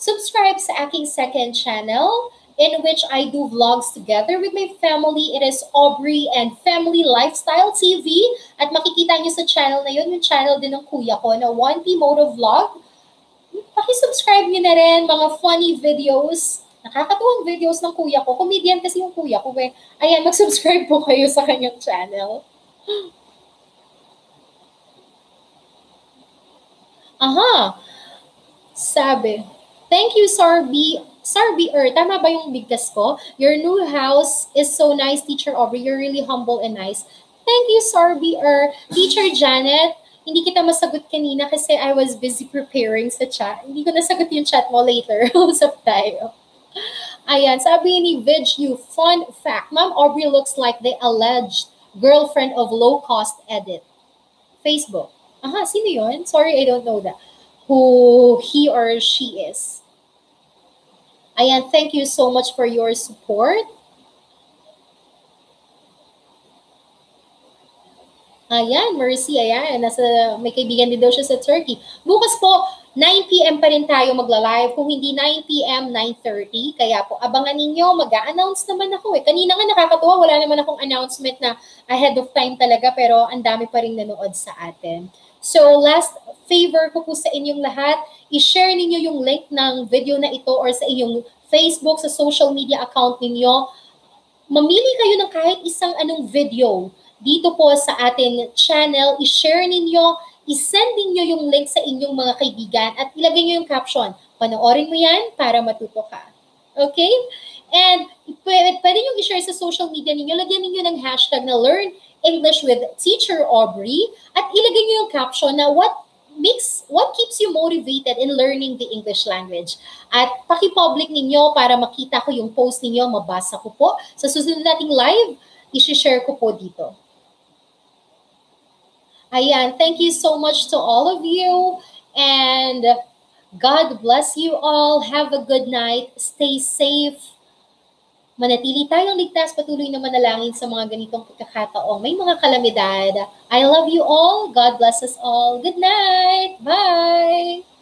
subscribe sa aking second channel in which I do vlogs together with my family. It is Aubrey and Family Lifestyle T V. At makikita nyo sa channel na yun, yung channel din ng kuya ko na one P Moto Vlog. Pakisubscribe nyo na rin mga funny videos. Nakakatuwang videos ng kuya ko. Comedian kasi yung kuya ko. Ayan, mag-subscribe po kayo sa kanyang channel. Aha. Sabi. Thank you, Sarby. Sarby Er, tama ba yung bigkas ko? Your new house is so nice, Teacher Aubrey. You're really humble and nice. Thank you, Sarby Er. Teacher Janet, hindi kita masagot kanina kasi I was busy preparing sa chat. Hindi ko nasagot yung chat mo later. Usap tayo. Ayan, sabi ni Vidge, you fun fact. Ma'am Aubrey looks like the alleged girlfriend of low-cost edit. Facebook. Aha, sino yun? Sorry, I don't know that. Who he or she is. Ayan, thank you so much for your support. Ayan, Mercy, ayan. Nasa, may kaibigan din daw siya sa Turkey. Bukas po, nine P M pa rin tayo magla-live. Kung hindi nine P M, nine thirty. Kaya po, abangan ninyo. Mag-a-announce naman ako eh. Kanina nga nakakatuwa. Wala naman akong announcement na ahead of time talaga. Pero ang dami pa rin nanood sa atin. So, last favor ko po sa inyong lahat, i-share ninyo yung link ng video na ito or sa inyong Facebook, sa social media account ninyo. Mamili kayo ng kahit isang anong video dito po sa ating channel. I-share ninyo, i-send ninyo yung link sa inyong mga kaibigan at ilagay nyo yung caption. Panoorin mo yan para matuto ka. Okay? And pwede nyo i-share sa social media ninyo. Lagyan ninyo ng hashtag na Learn English with Teacher Aubrey at ilagay nyo yung caption na what makes, what keeps you motivated in learning the English language. At paki-public ninyo para makita ko yung post ninyo, mabasa ko po. Sa susunod nating live, i-share ko po dito. Ayan, thank you so much to all of you and God bless you all. Have a good night. Stay safe. Manatili tayong ligtas, patuloy na manalangin sa mga ganitong pagkakataong may mga kalamidad. I love you all. God bless us all. Good night. Bye.